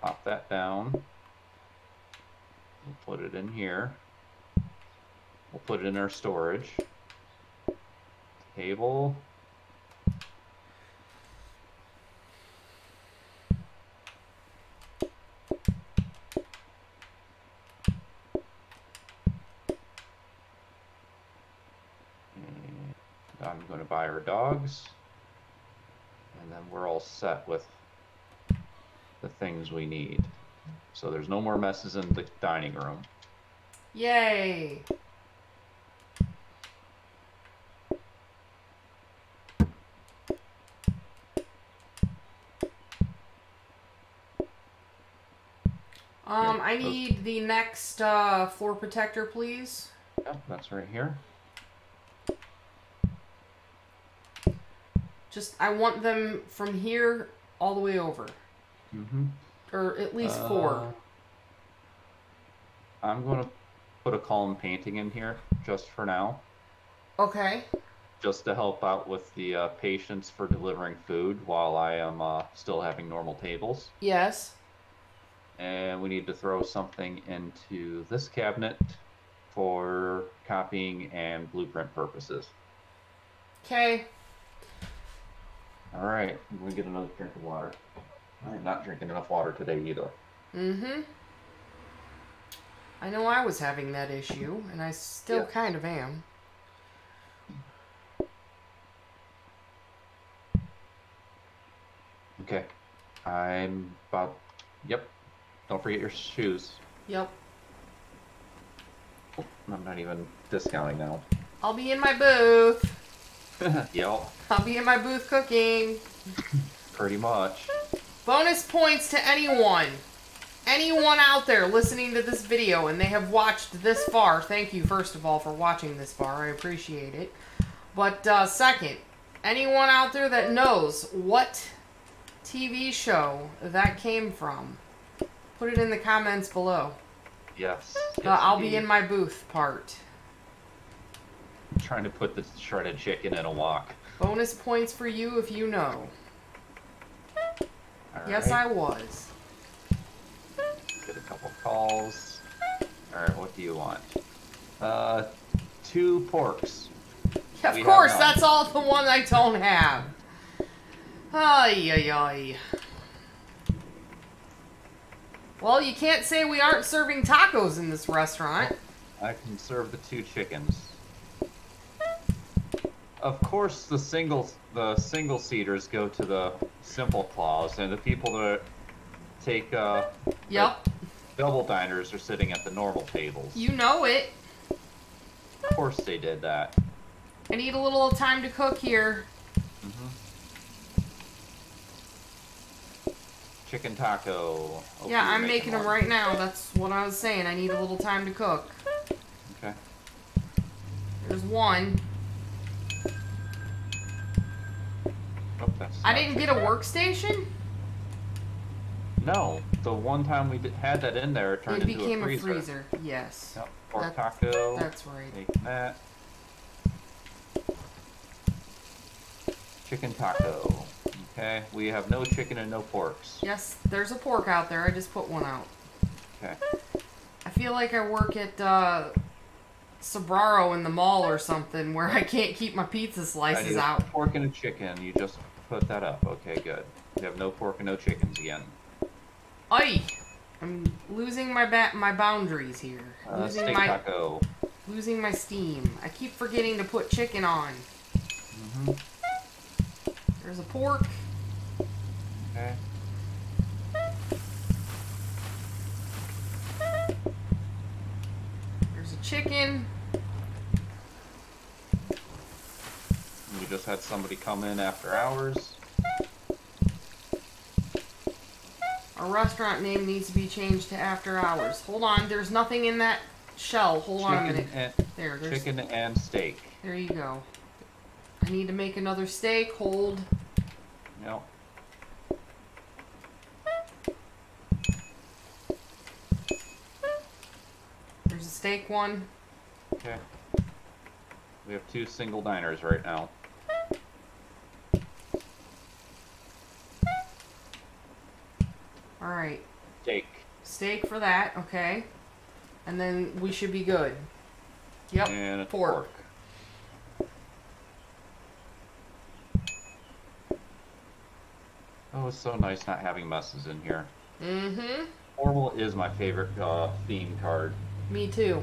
Pop that down. We'll put it in here. We'll put it in our storage. Table. And I'm going to buy our dogs. And then we're all set with the things we need. So there's no more messes in the dining room. Yay! Um, I need the next uh, floor protector, please. Yeah, that's right here. Just, I want them from here all the way over. Mm-hmm. Or at least uh, four. I'm going to put a column painting in here just for now. Okay. Just to help out with the uh, patients for delivering food while I am uh, still having normal tables. Yes. And we need to throw something into this cabinet for copying and blueprint purposes. Okay. All right. I'm going to get another drink of water. I'm not drinking enough water today either. Mm-hmm. I know I was having that issue, and I still yep. kind of am. Okay. I'm about... Yep. Don't forget your shoes. Yep. Oh, I'm not even discounting now. I'll be in my booth. Yep. I'll be in my booth cooking. Pretty much. Bonus points to anyone. Anyone out there listening to this video and they have watched this far. Thank you, first of all, for watching this far. I appreciate it. But uh, second, anyone out there that knows what T V show that came from, put it in the comments below. Yes. The yes, I'll indeed. be in my booth part. I'm trying to put this shredded chicken in a wok. Bonus points for you if you know. All yes, right. I was. Get a couple calls. Alright, what do you want? Uh, two porks. Yeah, of we course, that's all the one I don't have. Ay, ay, ay. Well, you can't say we aren't serving tacos in this restaurant. I can serve the two chickens. Of course, the single the single seaters go to the simple claws, and the people that take uh yep double diners are sitting at the normal tables. You know it. Of course, they did that. I need a little time to cook here. Mm-hmm. Chicken taco. Hopefully yeah, I'm making, making them right now. That's what I was saying. I need a little time to cook. Okay. There's one. Oh, that's I didn't get a workstation? No. The one time we did, had that in there, it turned it into a freezer. It became a freezer, yes. Yep. Pork that's, taco. That's right. Making that. Chicken taco. Okay, we have no chicken and no porks. Yes, there's a pork out there. I just put one out. Okay. I feel like I work at uh, Sobraro in the mall or something where I can't keep my pizza slices out. Pork and a chicken. You just put that up. Okay, good. We have no pork and no chickens again. Oi! I'm losing my ba my boundaries here. Uh, losing steak my taco. Losing my steam. I keep forgetting to put chicken on. Mm-hmm. There's a pork. Okay. There's a chicken. We just had somebody come in after hours. Our restaurant name needs to be changed to after hours. Hold on, there's nothing in that shell. Hold chicken on a minute. And, there, there's chicken and steak. There you go. I need to make another steak. Hold. No. There's a steak one. Okay. We have two single diners right now. All right. Steak. Steak for that. Okay. And then we should be good. Yep. And a pork. pork. Oh, it's so nice not having messes in here. Mm-hmm. Normal is my favorite uh, theme card. Me too.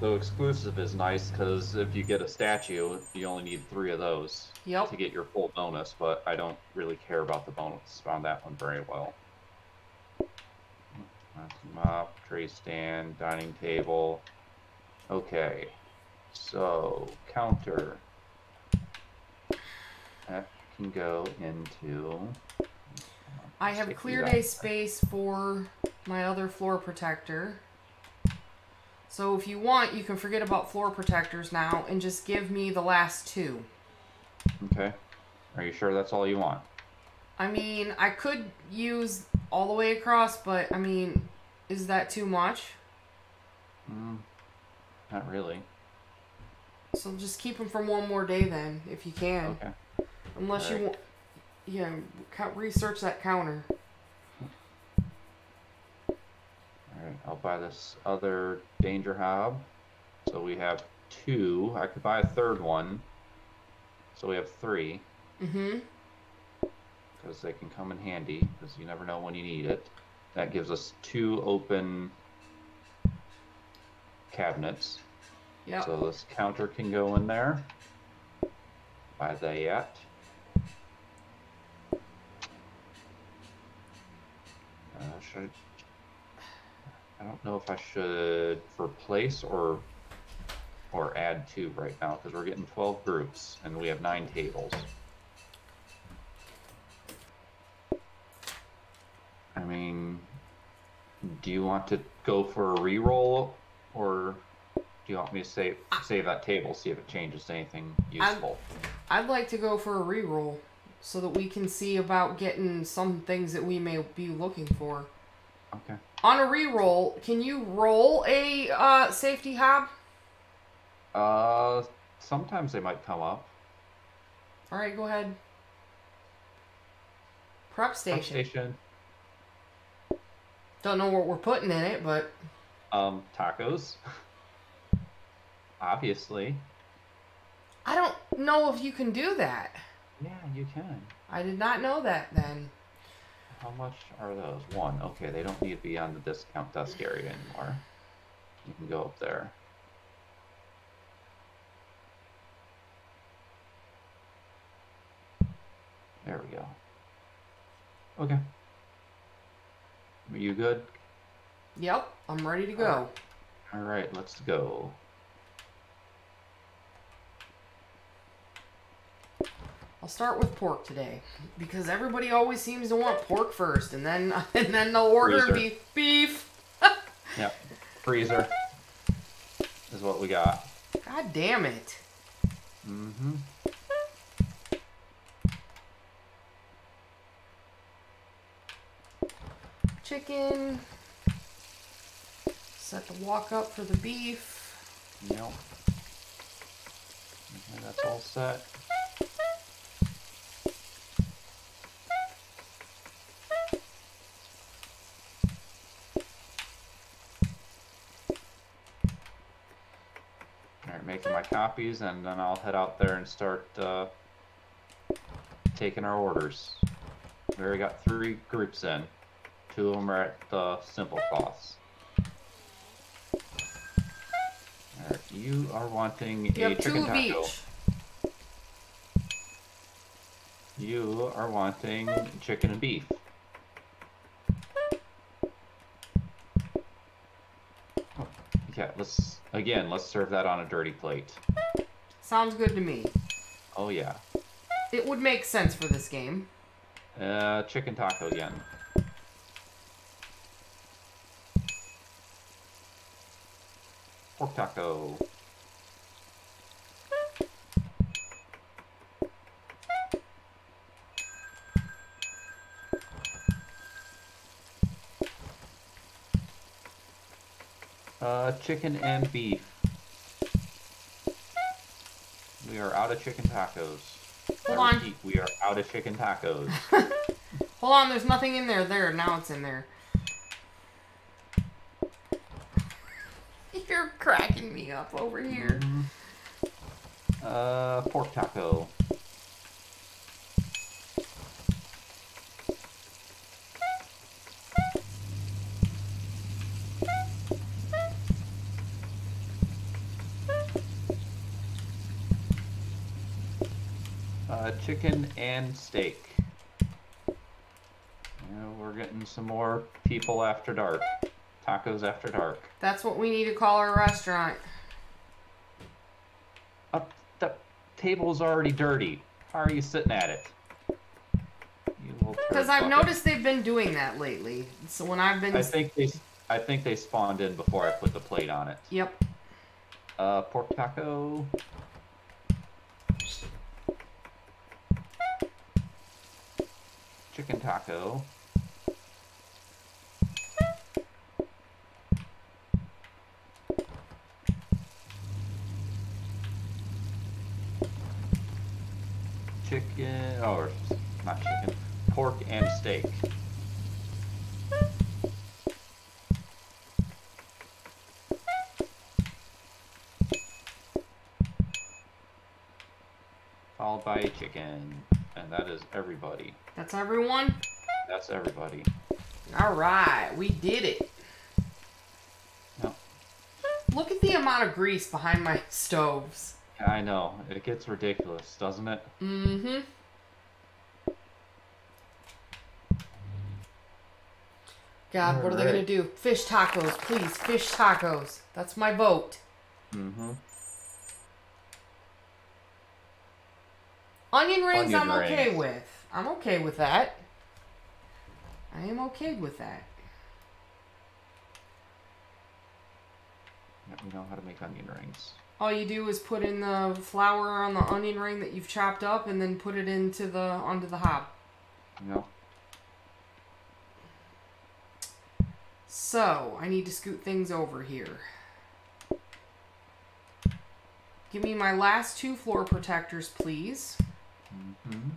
So exclusive is nice because if you get a statue, you only need three of those yep. to get your full bonus, but I don't really care about the bonus on that one very well. Mop, tray stand, dining table. Okay. So, counter. That can go into... I have cleared a space for my other floor protector. So if you want, you can forget about floor protectors now and just give me the last two. Okay. Are you sure that's all you want? I mean, I could use all the way across, but I mean, is that too much? Mm, not really. So just keep them from one more day then, if you can. Okay. Unless right. you want, yeah, research that counter. Alright, I'll buy this other Danger Hob. So we have two. I could buy a third one. So we have three. Mm-hmm. Because they can come in handy, because you never know when you need it. That gives us two open cabinets. Yep. So this counter can go in there. Buy that. Uh, should I, I don't know if I should replace or or add two right now because we're getting twelve groups and we have nine tables. I mean, do you want to go for a reroll or do you want me to save save that table, see if it changes anything useful? I'd, I'd like to go for a reroll. So that we can see about getting some things that we may be looking for. Okay. On a reroll, can you roll a uh, safety hob? Uh, sometimes they might come up. All right, go ahead. Prep station. Prep station. Don't know what we're putting in it, but. Um, tacos. Obviously. I don't know if you can do that. Yeah, you can. I did not know that then. How much are those? One. Okay, they don't need to be on the discount desk area anymore. You can go up there. There we go. Okay. Are you good? Yep, I'm ready to go. All right, let's go. I'll start with pork today because everybody always seems to want pork first, and then and then they'll order freezer. beef. Beef. Yep, freezer is what we got. God damn it. Mm-hmm. Chicken. Set the wok up for the beef. Yep. Okay, that's all set. making my copies, and then I'll head out there and start uh, taking our orders. We already got three groups in. Two of them are at the simple costs. Right, you are wanting you a chicken taco. Beach. You are wanting chicken and beef. Yeah, let's, again, let's serve that on a dirty plate. Sounds good to me. Oh, yeah. It would make sense for this game. Uh, chicken taco again. Pork taco. Uh, chicken and beef. We are out of chicken tacos. Hold I on. Repeat, we are out of chicken tacos. Hold on, there's nothing in there. There, now it's in there. You're cracking me up over here. Mm-hmm. Uh, pork taco. Chicken and steak. Now we're getting some more people after dark. Tacos after dark. That's what we need to call our restaurant. Up, the table's already dirty. How are you sitting at it? Because I've noticed they've been doing that lately. So when I've been, I think they, I think they spawned in before I put the plate on it. Yep. Uh, pork taco. Chicken taco. Chicken, or not chicken, pork and steak. Followed by chicken. And that is everybody. That's everyone? That's everybody. Alright, we did it. No. Look at the amount of grease behind my stoves. Yeah, I know. It gets ridiculous, doesn't it? Mm-hmm. God, All what right. are they going to do? Fish tacos, please. Fish tacos. That's my vote. Mm-hmm. Onion rings, Onion I'm okay rings. with. I'm okay with that. I am okay with that. Let me know how to make onion rings. All you do is put in the flour on the onion ring that you've chopped up, and then put it into the onto the hob. Yep. So I need to scoot things over here. Give me my last two floor protectors, please. Mm-hmm.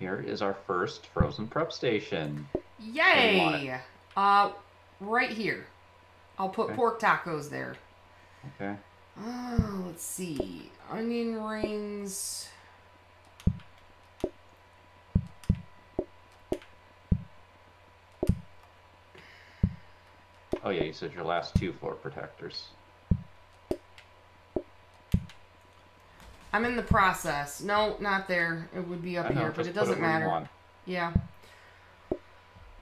Here is our first frozen prep station. Yay! Uh, right here. I'll put okay. pork tacos there. Okay. Oh, let's see. Onion rings. Oh yeah, you said your last two floor protectors. I'm in the process. No, not there. It would be up know, here, but it doesn't it matter. Yeah.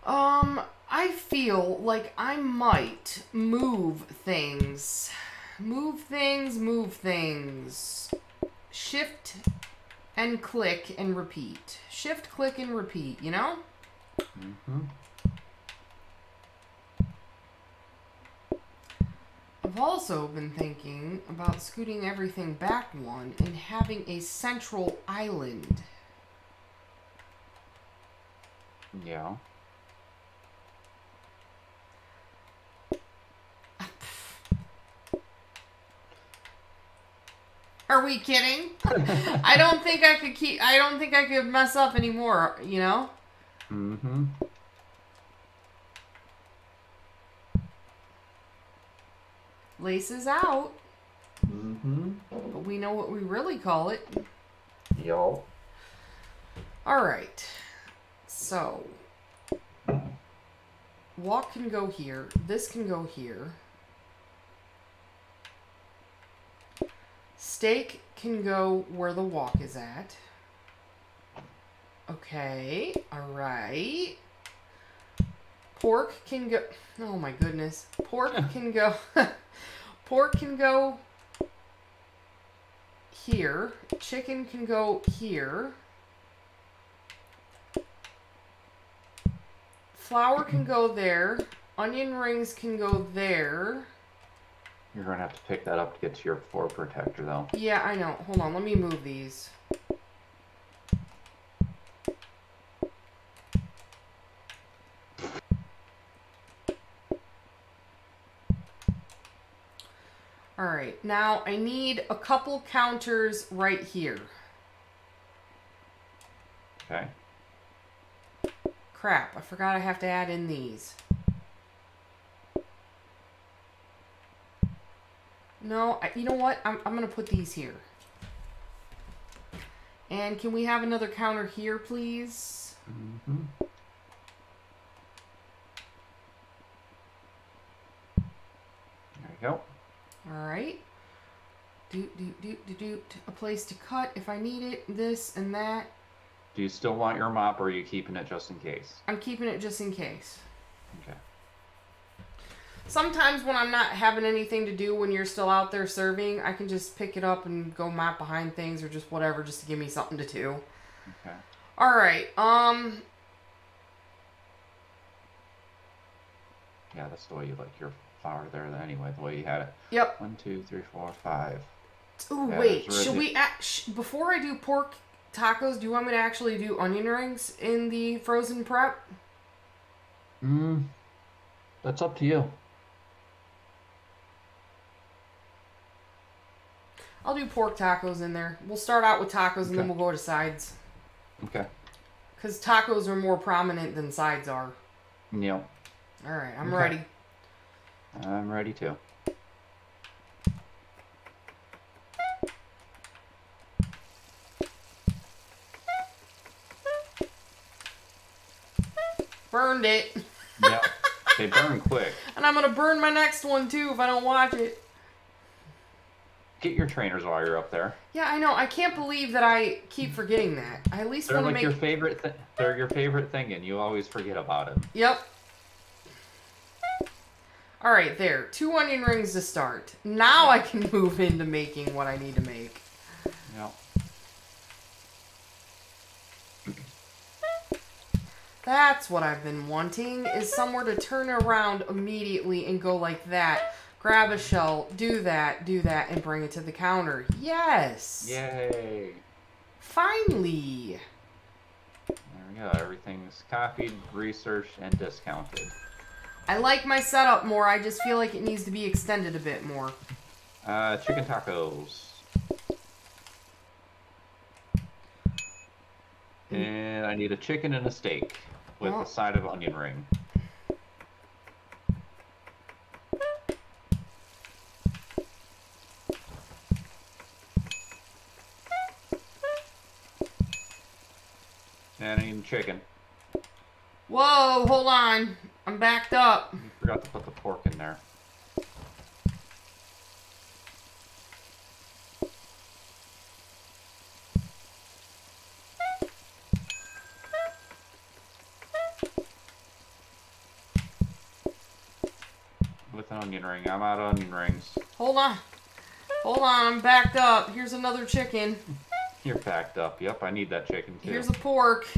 Um, I feel like I might move things. Move things, move things. Shift and click and repeat. Shift, click, and repeat, you know? Mm-hmm. I've also been thinking about scooting everything back one and having a central island. Yeah. Are we kidding? I don't think I could keep. I don't think I could mess up anymore. You know. Mm-hmm. Laces out. Mm-hmm. But we know what we really call it. Yo. All right. So. Walk can go here. This can go here. Steak can go where the walk is at. Okay. All right. Pork can go... Oh, my goodness. Pork can go... Pork can go here. Chicken can go here. Flour can go there. Onion rings can go there. You're going to have to pick that up to get to your floor protector, though. Yeah, I know. Hold on. Let me move these. All right. Now, I need a couple counters right here. Okay. Crap. I forgot I have to add in these. No, I, you know what? I'm, I'm going to put these here. And can we have another counter here, please? Mm-hmm. There we go. All right. Do, do, do, do, do. A place to cut if I need it. This and that. Do you still want your mop, or are you keeping it just in case? I'm keeping it just in case. Okay. Sometimes when I'm not having anything to do when you're still out there serving, I can just pick it up and go mop behind things or just whatever, just to give me something to do. Okay. All right. Um. Yeah, that's the way you like your flour there anyway, the way you had it. Yep. One, two, three, four, five. Ooh, yeah, wait. Really... Should we, act, sh before I do pork tacos, do you want me to actually do onion rings in the frozen prep? Mm. That's up to you. I'll do pork tacos in there. We'll start out with tacos, okay, and then we'll go to sides. Okay. Because tacos are more prominent than sides are. Yeah. All right, I'm okay. ready. I'm ready too. Burned it. Yeah, they burn quick. And I'm going to burn my next one too if I don't watch it. Get your trainers while you're up there. Yeah, I know. I can't believe that I keep forgetting that. I at least want to like make... Your favorite th they're your favorite thing, and you always forget about it. Yep. All right, there. Two onion rings to start. Now I can move into making what I need to make. Yep. That's what I've been wanting, is somewhere to turn around immediately and go like that. Grab a shell, do that, do that, and bring it to the counter. Yes! Yay! Finally! There we go. Everything's copied, researched, and discounted. I like my setup more. I just feel like it needs to be extended a bit more. Uh, chicken tacos. And I need a chicken and a steak with oh. a side of onion ring. And I need chicken. Whoa, hold on. I'm backed up. You forgot to put the pork in there. With an onion ring. I'm out of onion rings. Hold on. Hold on. I'm backed up. Here's another chicken. You're packed up. Yep, I need that chicken too. Here's the pork.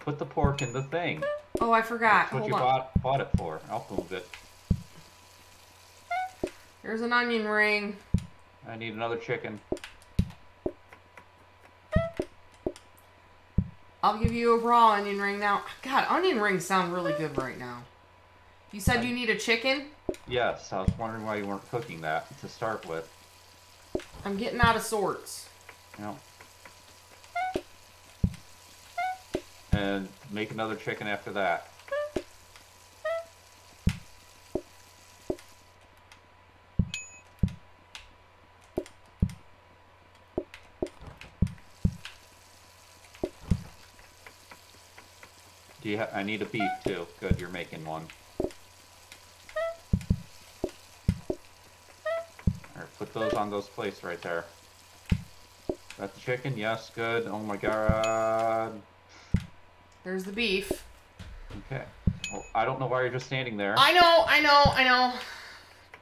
Put the pork in the thing. Oh, I forgot. That's what Hold you on. Bought, bought it for. I'll move it. Here's an onion ring. I need another chicken. I'll give you a raw onion ring now. God, onion rings sound really good right now. You said I, you need a chicken? Yes, I was wondering why you weren't cooking that to start with. I'm getting out of sorts. Yeah. And make another chicken after that. Do you ha- I need a beef too. Good, you're making one. Put those on those plates right there. Got the chicken? Yes, good. Oh my god. There's the beef. Okay. Well, I don't know why you're just standing there. I know, I know, I know.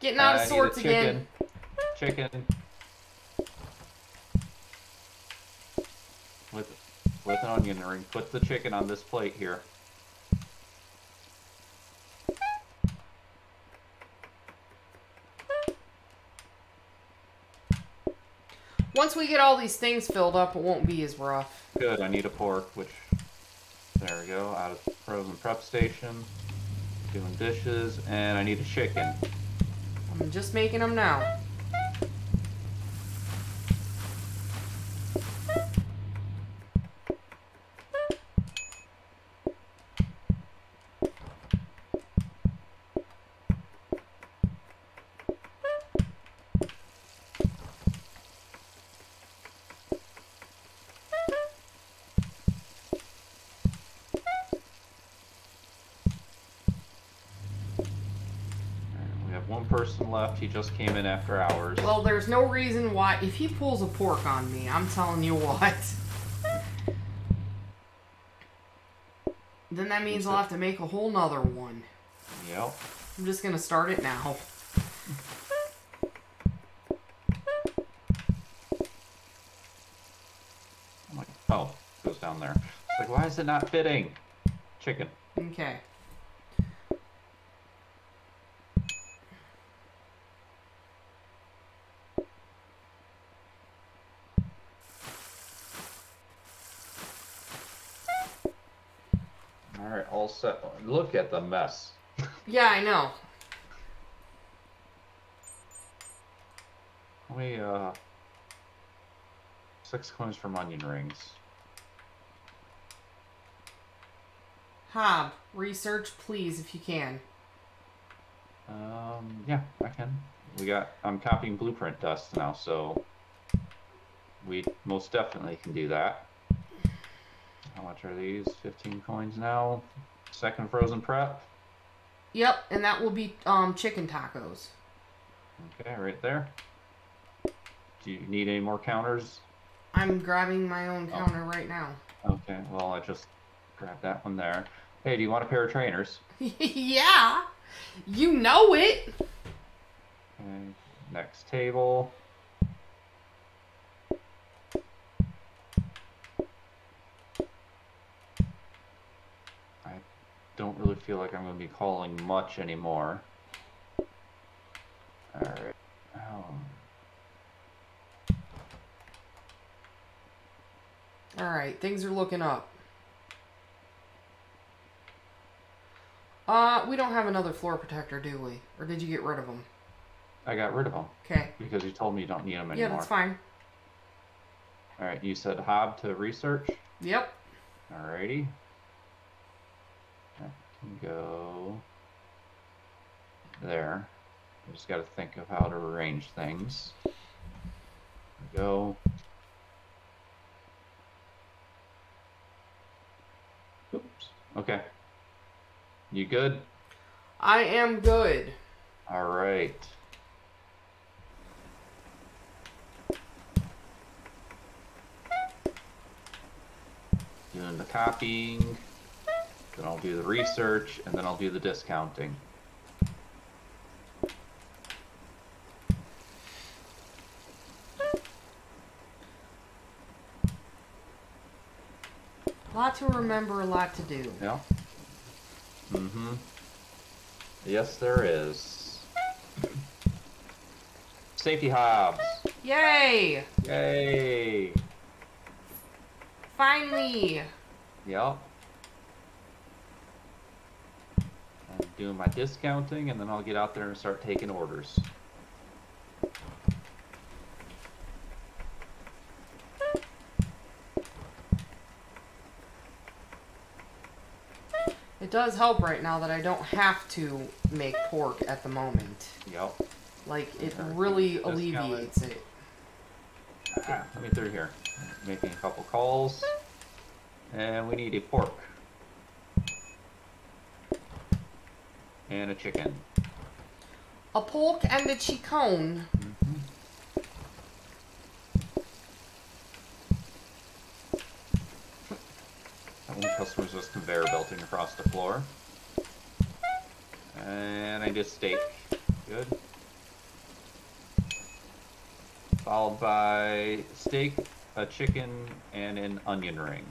Getting out uh, of sorts again. Chicken. Chicken. With, with an onion ring. Put the chicken on this plate here. Once we get all these things filled up, it won't be as rough. Good, I need a pork, which, there we go, out of the frozen prep station, doing dishes, and I need a chicken. I'm just making them now. Left. He just came in after hours. Well, there's no reason why. If he pulls a pork on me, I'm telling you what. Then that means I'll have to make a whole nother one. Yep. I'm just gonna start it now. I'm like, oh, it goes down there. It's like, why is it not fitting? Chicken. Okay. Set. Look at the mess. Yeah, I know. Let me, uh... six coins from onion rings. Hob, research, please, if you can. Um, yeah, I can. We got... I'm copying blueprint dust now, so... we most definitely can do that. How much are these? fifteen coins now. Second frozen prep. Yep, and that will be um, chicken tacos. Okay, right there. Do you need any more counters? I'm grabbing my own counter oh. right now. Okay, well, I just grabbed that one there. Hey, do you want a pair of trainers? Yeah, you know it. Okay, next table. Don't really feel like I'm going to be calling much anymore. Alright. Oh. Alright, things are looking up. Uh, we don't have another floor protector, do we? Or did you get rid of them? I got rid of them. Okay. Because you told me you don't need them anymore. Yeah, that's fine. Alright, you said Hob to research? Yep. Alrighty. Go there. I just got to think of how to arrange things. Go. Oops. Okay. You good? I am good. All right. Doing the copying. Then I'll do the research, and then I'll do the discounting. A lot to remember, a lot to do. Yeah. Mm-hmm. Yes, there is. Safety hobs. Yay! Yay! Finally! Yep. Doing my discounting, and then I'll get out there and start taking orders. It does help right now that I don't have to make pork at the moment. Yep. Like, it really alleviates it. Ah, let me through here. Making a couple calls. And we need a pork. And a chicken. A pork and a chicken. Mm-hmm. Customers with conveyor belting across the floor. And I did steak. Good. Followed by steak, a chicken, and an onion ring.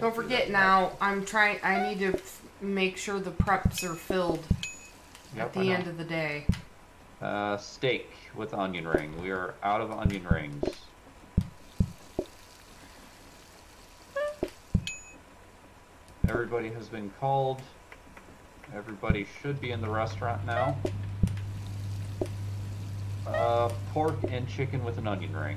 Don't forget now, I'm trying, I need to make sure the preps are filled yep, at the end of the day. Uh, steak with onion ring. We are out of onion rings. Everybody has been called. Everybody should be in the restaurant now. Uh, pork and chicken with an onion ring.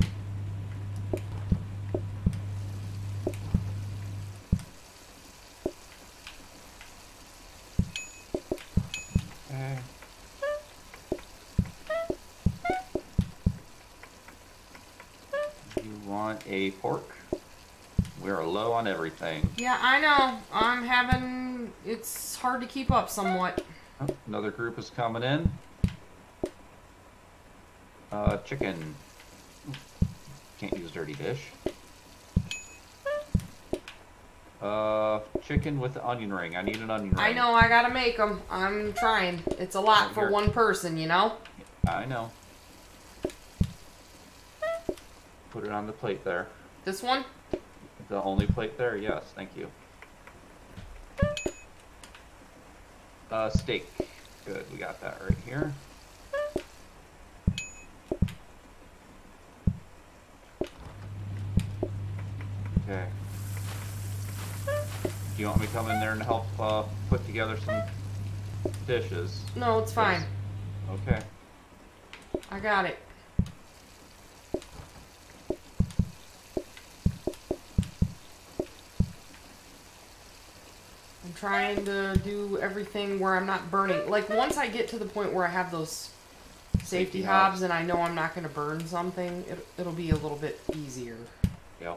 A pork. We're low on everything. Yeah, I know. I'm having... It's hard to keep up somewhat. Oh, another group is coming in. Uh, chicken. Can't use dirty dish. Uh, chicken with the onion ring. I need an onion ring. I know. I gotta make them. I'm trying. It's a lot oh, for here. one person, you know? I know. Put it on the plate there. This one? The only plate there? Yes, thank you. Uh, steak. Good, we got that right here. Okay. Do you want me to come in there and help uh, put together some dishes? No, it's fine. Okay. I got it. Trying to do everything where I'm not burning. Like, once I get to the point where I have those safety, safety hobs and I know I'm not going to burn something, it, it'll be a little bit easier. Yeah.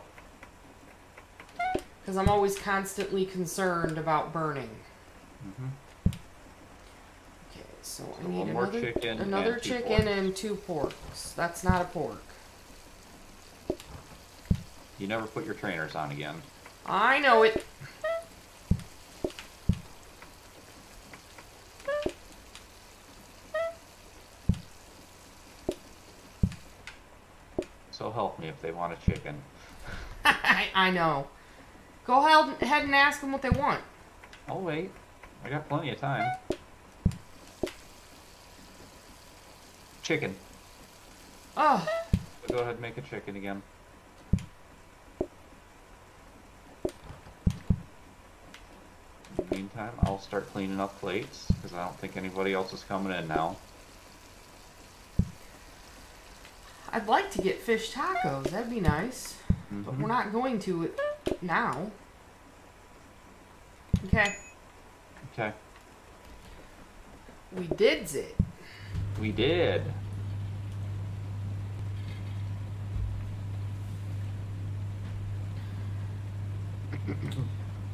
Because I'm always constantly concerned about burning. Mm-hmm. Okay, so, so I need one another, more chicken, another and chicken two and two porks. That's not a pork. You never put your trainers on again. I know it. So help me if they want a chicken. I, I know. Go ahead and ask them what they want. I'll wait. I got plenty of time. Chicken. Oh. Go ahead and make a chicken again. In the meantime, I'll start cleaning up plates because I don't think anybody else is coming in now. I'd like to get fish tacos. That'd be nice. Mm-hmm. But we're not going to it now. Okay. Okay. We did it. We did.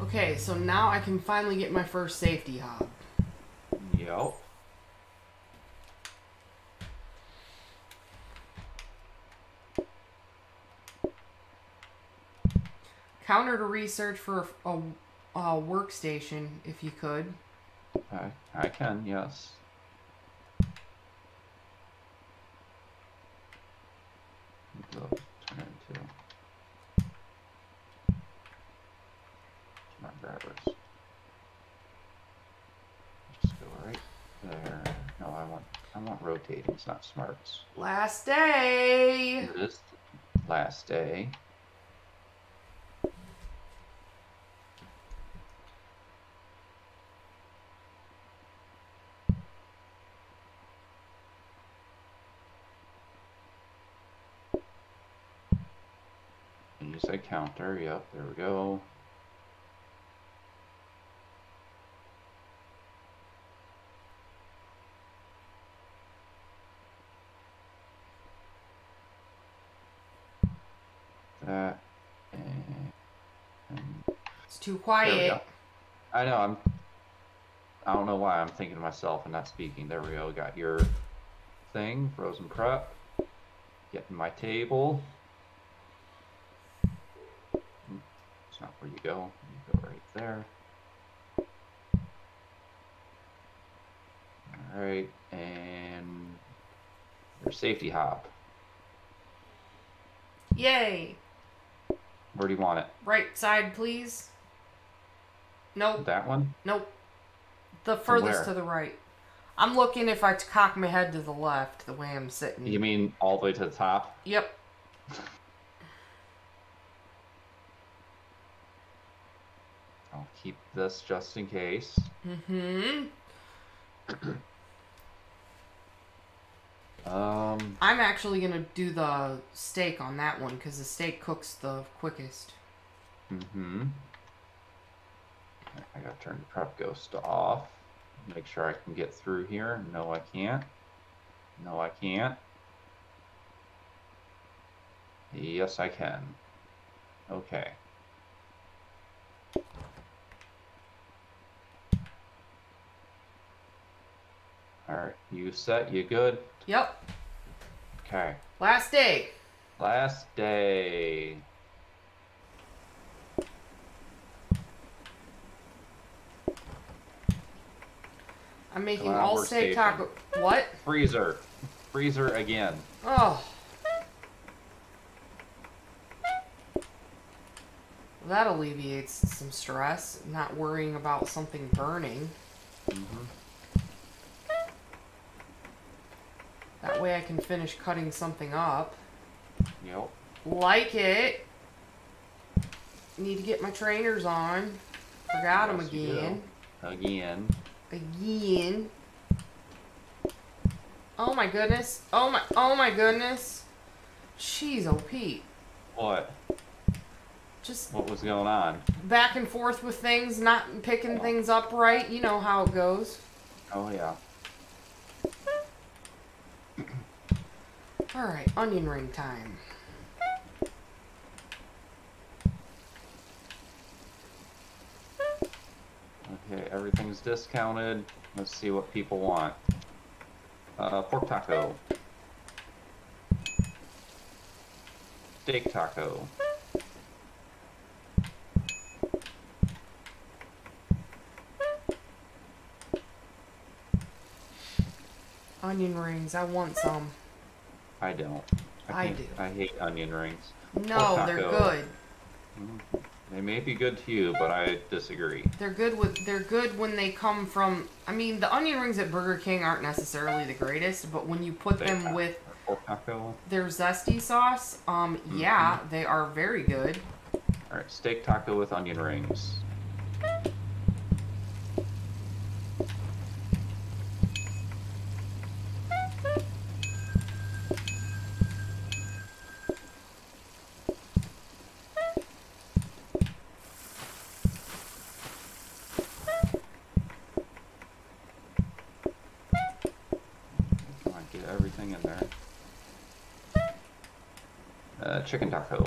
Okay, so now I can finally get my first safety hob. Yep. Counter to research for a, a, a workstation, if you could. I, I can, yes. Turn to my grabbers. Just go right there. No, I want, I want rotating. It's not smarts. Last day. It is last day. said counter. Yep, there we go. That and, and it's too quiet. I know. I'm. I don't know why I'm thinking to myself and not speaking. There we go. Got your thing, frozen prep. Getting my table. It's not where you go. You go right there. All right, and your safety hop. Yay. Where do you want it? Right side, please. Nope. That one? Nope. The furthest to the right. I'm looking if I cock my head to the left, the way I'm sitting. You mean all the way to the top? Yep. I'll keep this just in case. Mm-hmm. um, I'm actually going to do the steak on that one, because the steak cooks the quickest. Mm-hmm. I gotta turn the Prep Ghost off. Make sure I can get through here. No, I can't. No, I can't. Yes, I can. Okay. Alright, you set, you good? Yep. Okay. Last day. Last day. I'm making all steak taco. What? Freezer. Freezer again. Oh. That alleviates some stress. Not worrying about something burning. Mm-hmm. That way I can finish cutting something up. Yep. Like it. Need to get my trainers on. Forgot them again. Again. Again. Oh my goodness. Oh my, oh my goodness. Jeez, oh Pete. What? Just. What was going on? Back and forth with things, not picking things up right. You know how it goes. Oh yeah. All right, onion ring time. Okay, everything's discounted. Let's see what people want. Uh, pork taco. Steak taco. Onion rings, I want some. I don't. I, I do. I hate onion rings. No, they're good. Mm-hmm. They may be good to you, but I disagree. They're good with they're good when they come from. I mean, the onion rings at Burger King aren't necessarily the greatest, but when you put they them with their zesty sauce, um, mm-hmm. yeah, they are very good. All right, steak taco with onion rings. Chicken taco.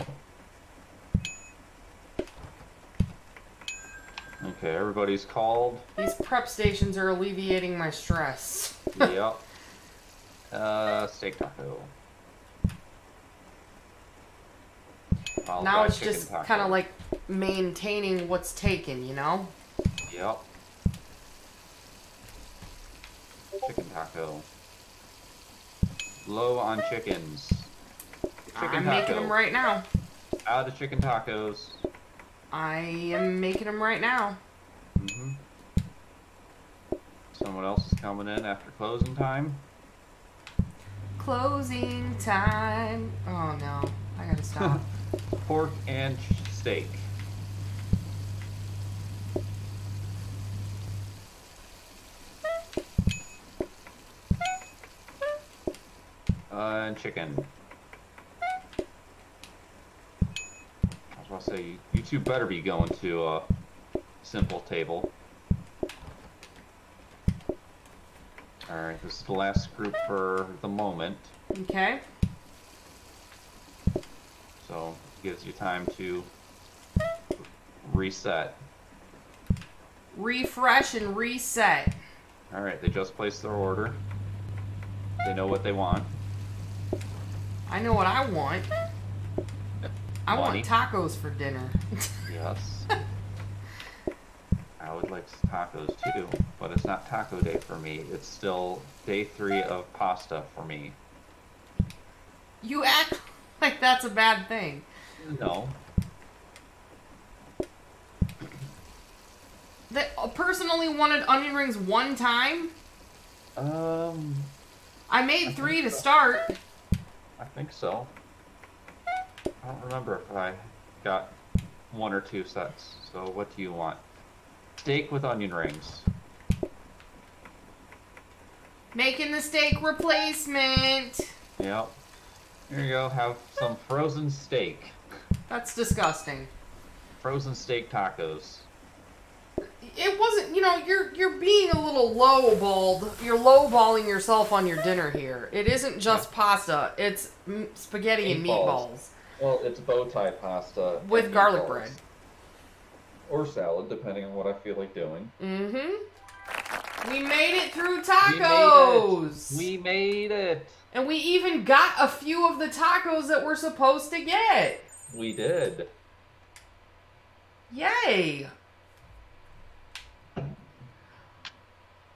Okay, everybody's called. These prep stations are alleviating my stress. Yep. Uh, steak taco. Followed now it's just kind of like maintaining what's taken, you know? Yep. Chicken taco. Low on chickens. Chicken I'm taco. making them right now. Out of chicken tacos. I am making them right now. Mm-hmm. Someone else is coming in after closing time. Closing time. Oh no, I gotta stop. Pork and steak. Uh, and chicken. so you, you two better be going to a simple table. Alright, this is the last group for the moment. Okay. So, it gives you time to reset. Refresh and reset. Alright, they just placed their order. They know what they want. I know what I want. I Money. want tacos for dinner. Yes. I would like tacos too, but it's not taco day for me. It's still day three of pasta for me. You act like that's a bad thing. No. That personally wanted onion rings one time? Um. I made I three to so. start. I think so. I don't remember if I got one or two sets. So what do you want? Steak with onion rings. Making the steak replacement. Yep. Here you go. Have some frozen steak. That's disgusting. Frozen steak tacos. It wasn't, you know, you're you're being a little lowballed. You're lowballing yourself on your dinner here. It isn't just pasta. It's spaghetti and meatballs. Well, it's bow tie pasta with garlic bread or salad, depending on what I feel like doing. Mm-hmm. We made it through tacos. We made it. We made it. And we even got a few of the tacos that we're supposed to get. We did. Yay.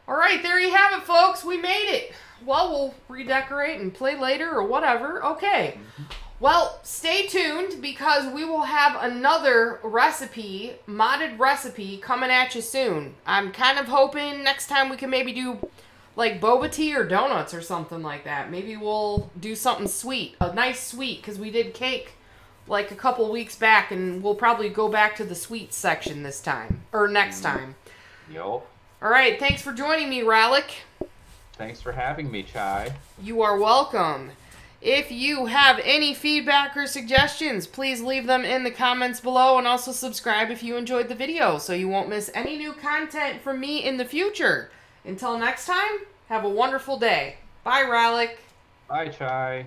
All right, there you have it, folks. We made it. Well, we'll redecorate and play later or whatever. Okay. Mm-hmm. Well, stay tuned because we will have another recipe, modded recipe, coming at you soon. I'm kind of hoping next time we can maybe do like boba tea or donuts or something like that. Maybe we'll do something sweet, a nice sweet, because we did cake like a couple weeks back, and we'll probably go back to the sweet section this time, or next time. Yo. All right, thanks for joining me, Ralik. Thanks for having me, Chai. You are welcome. If you have any feedback or suggestions, please leave them in the comments below, and also subscribe if you enjoyed the video so you won't miss any new content from me in the future. Until next time, have a wonderful day. Bye, Ralik. Bye, Chai.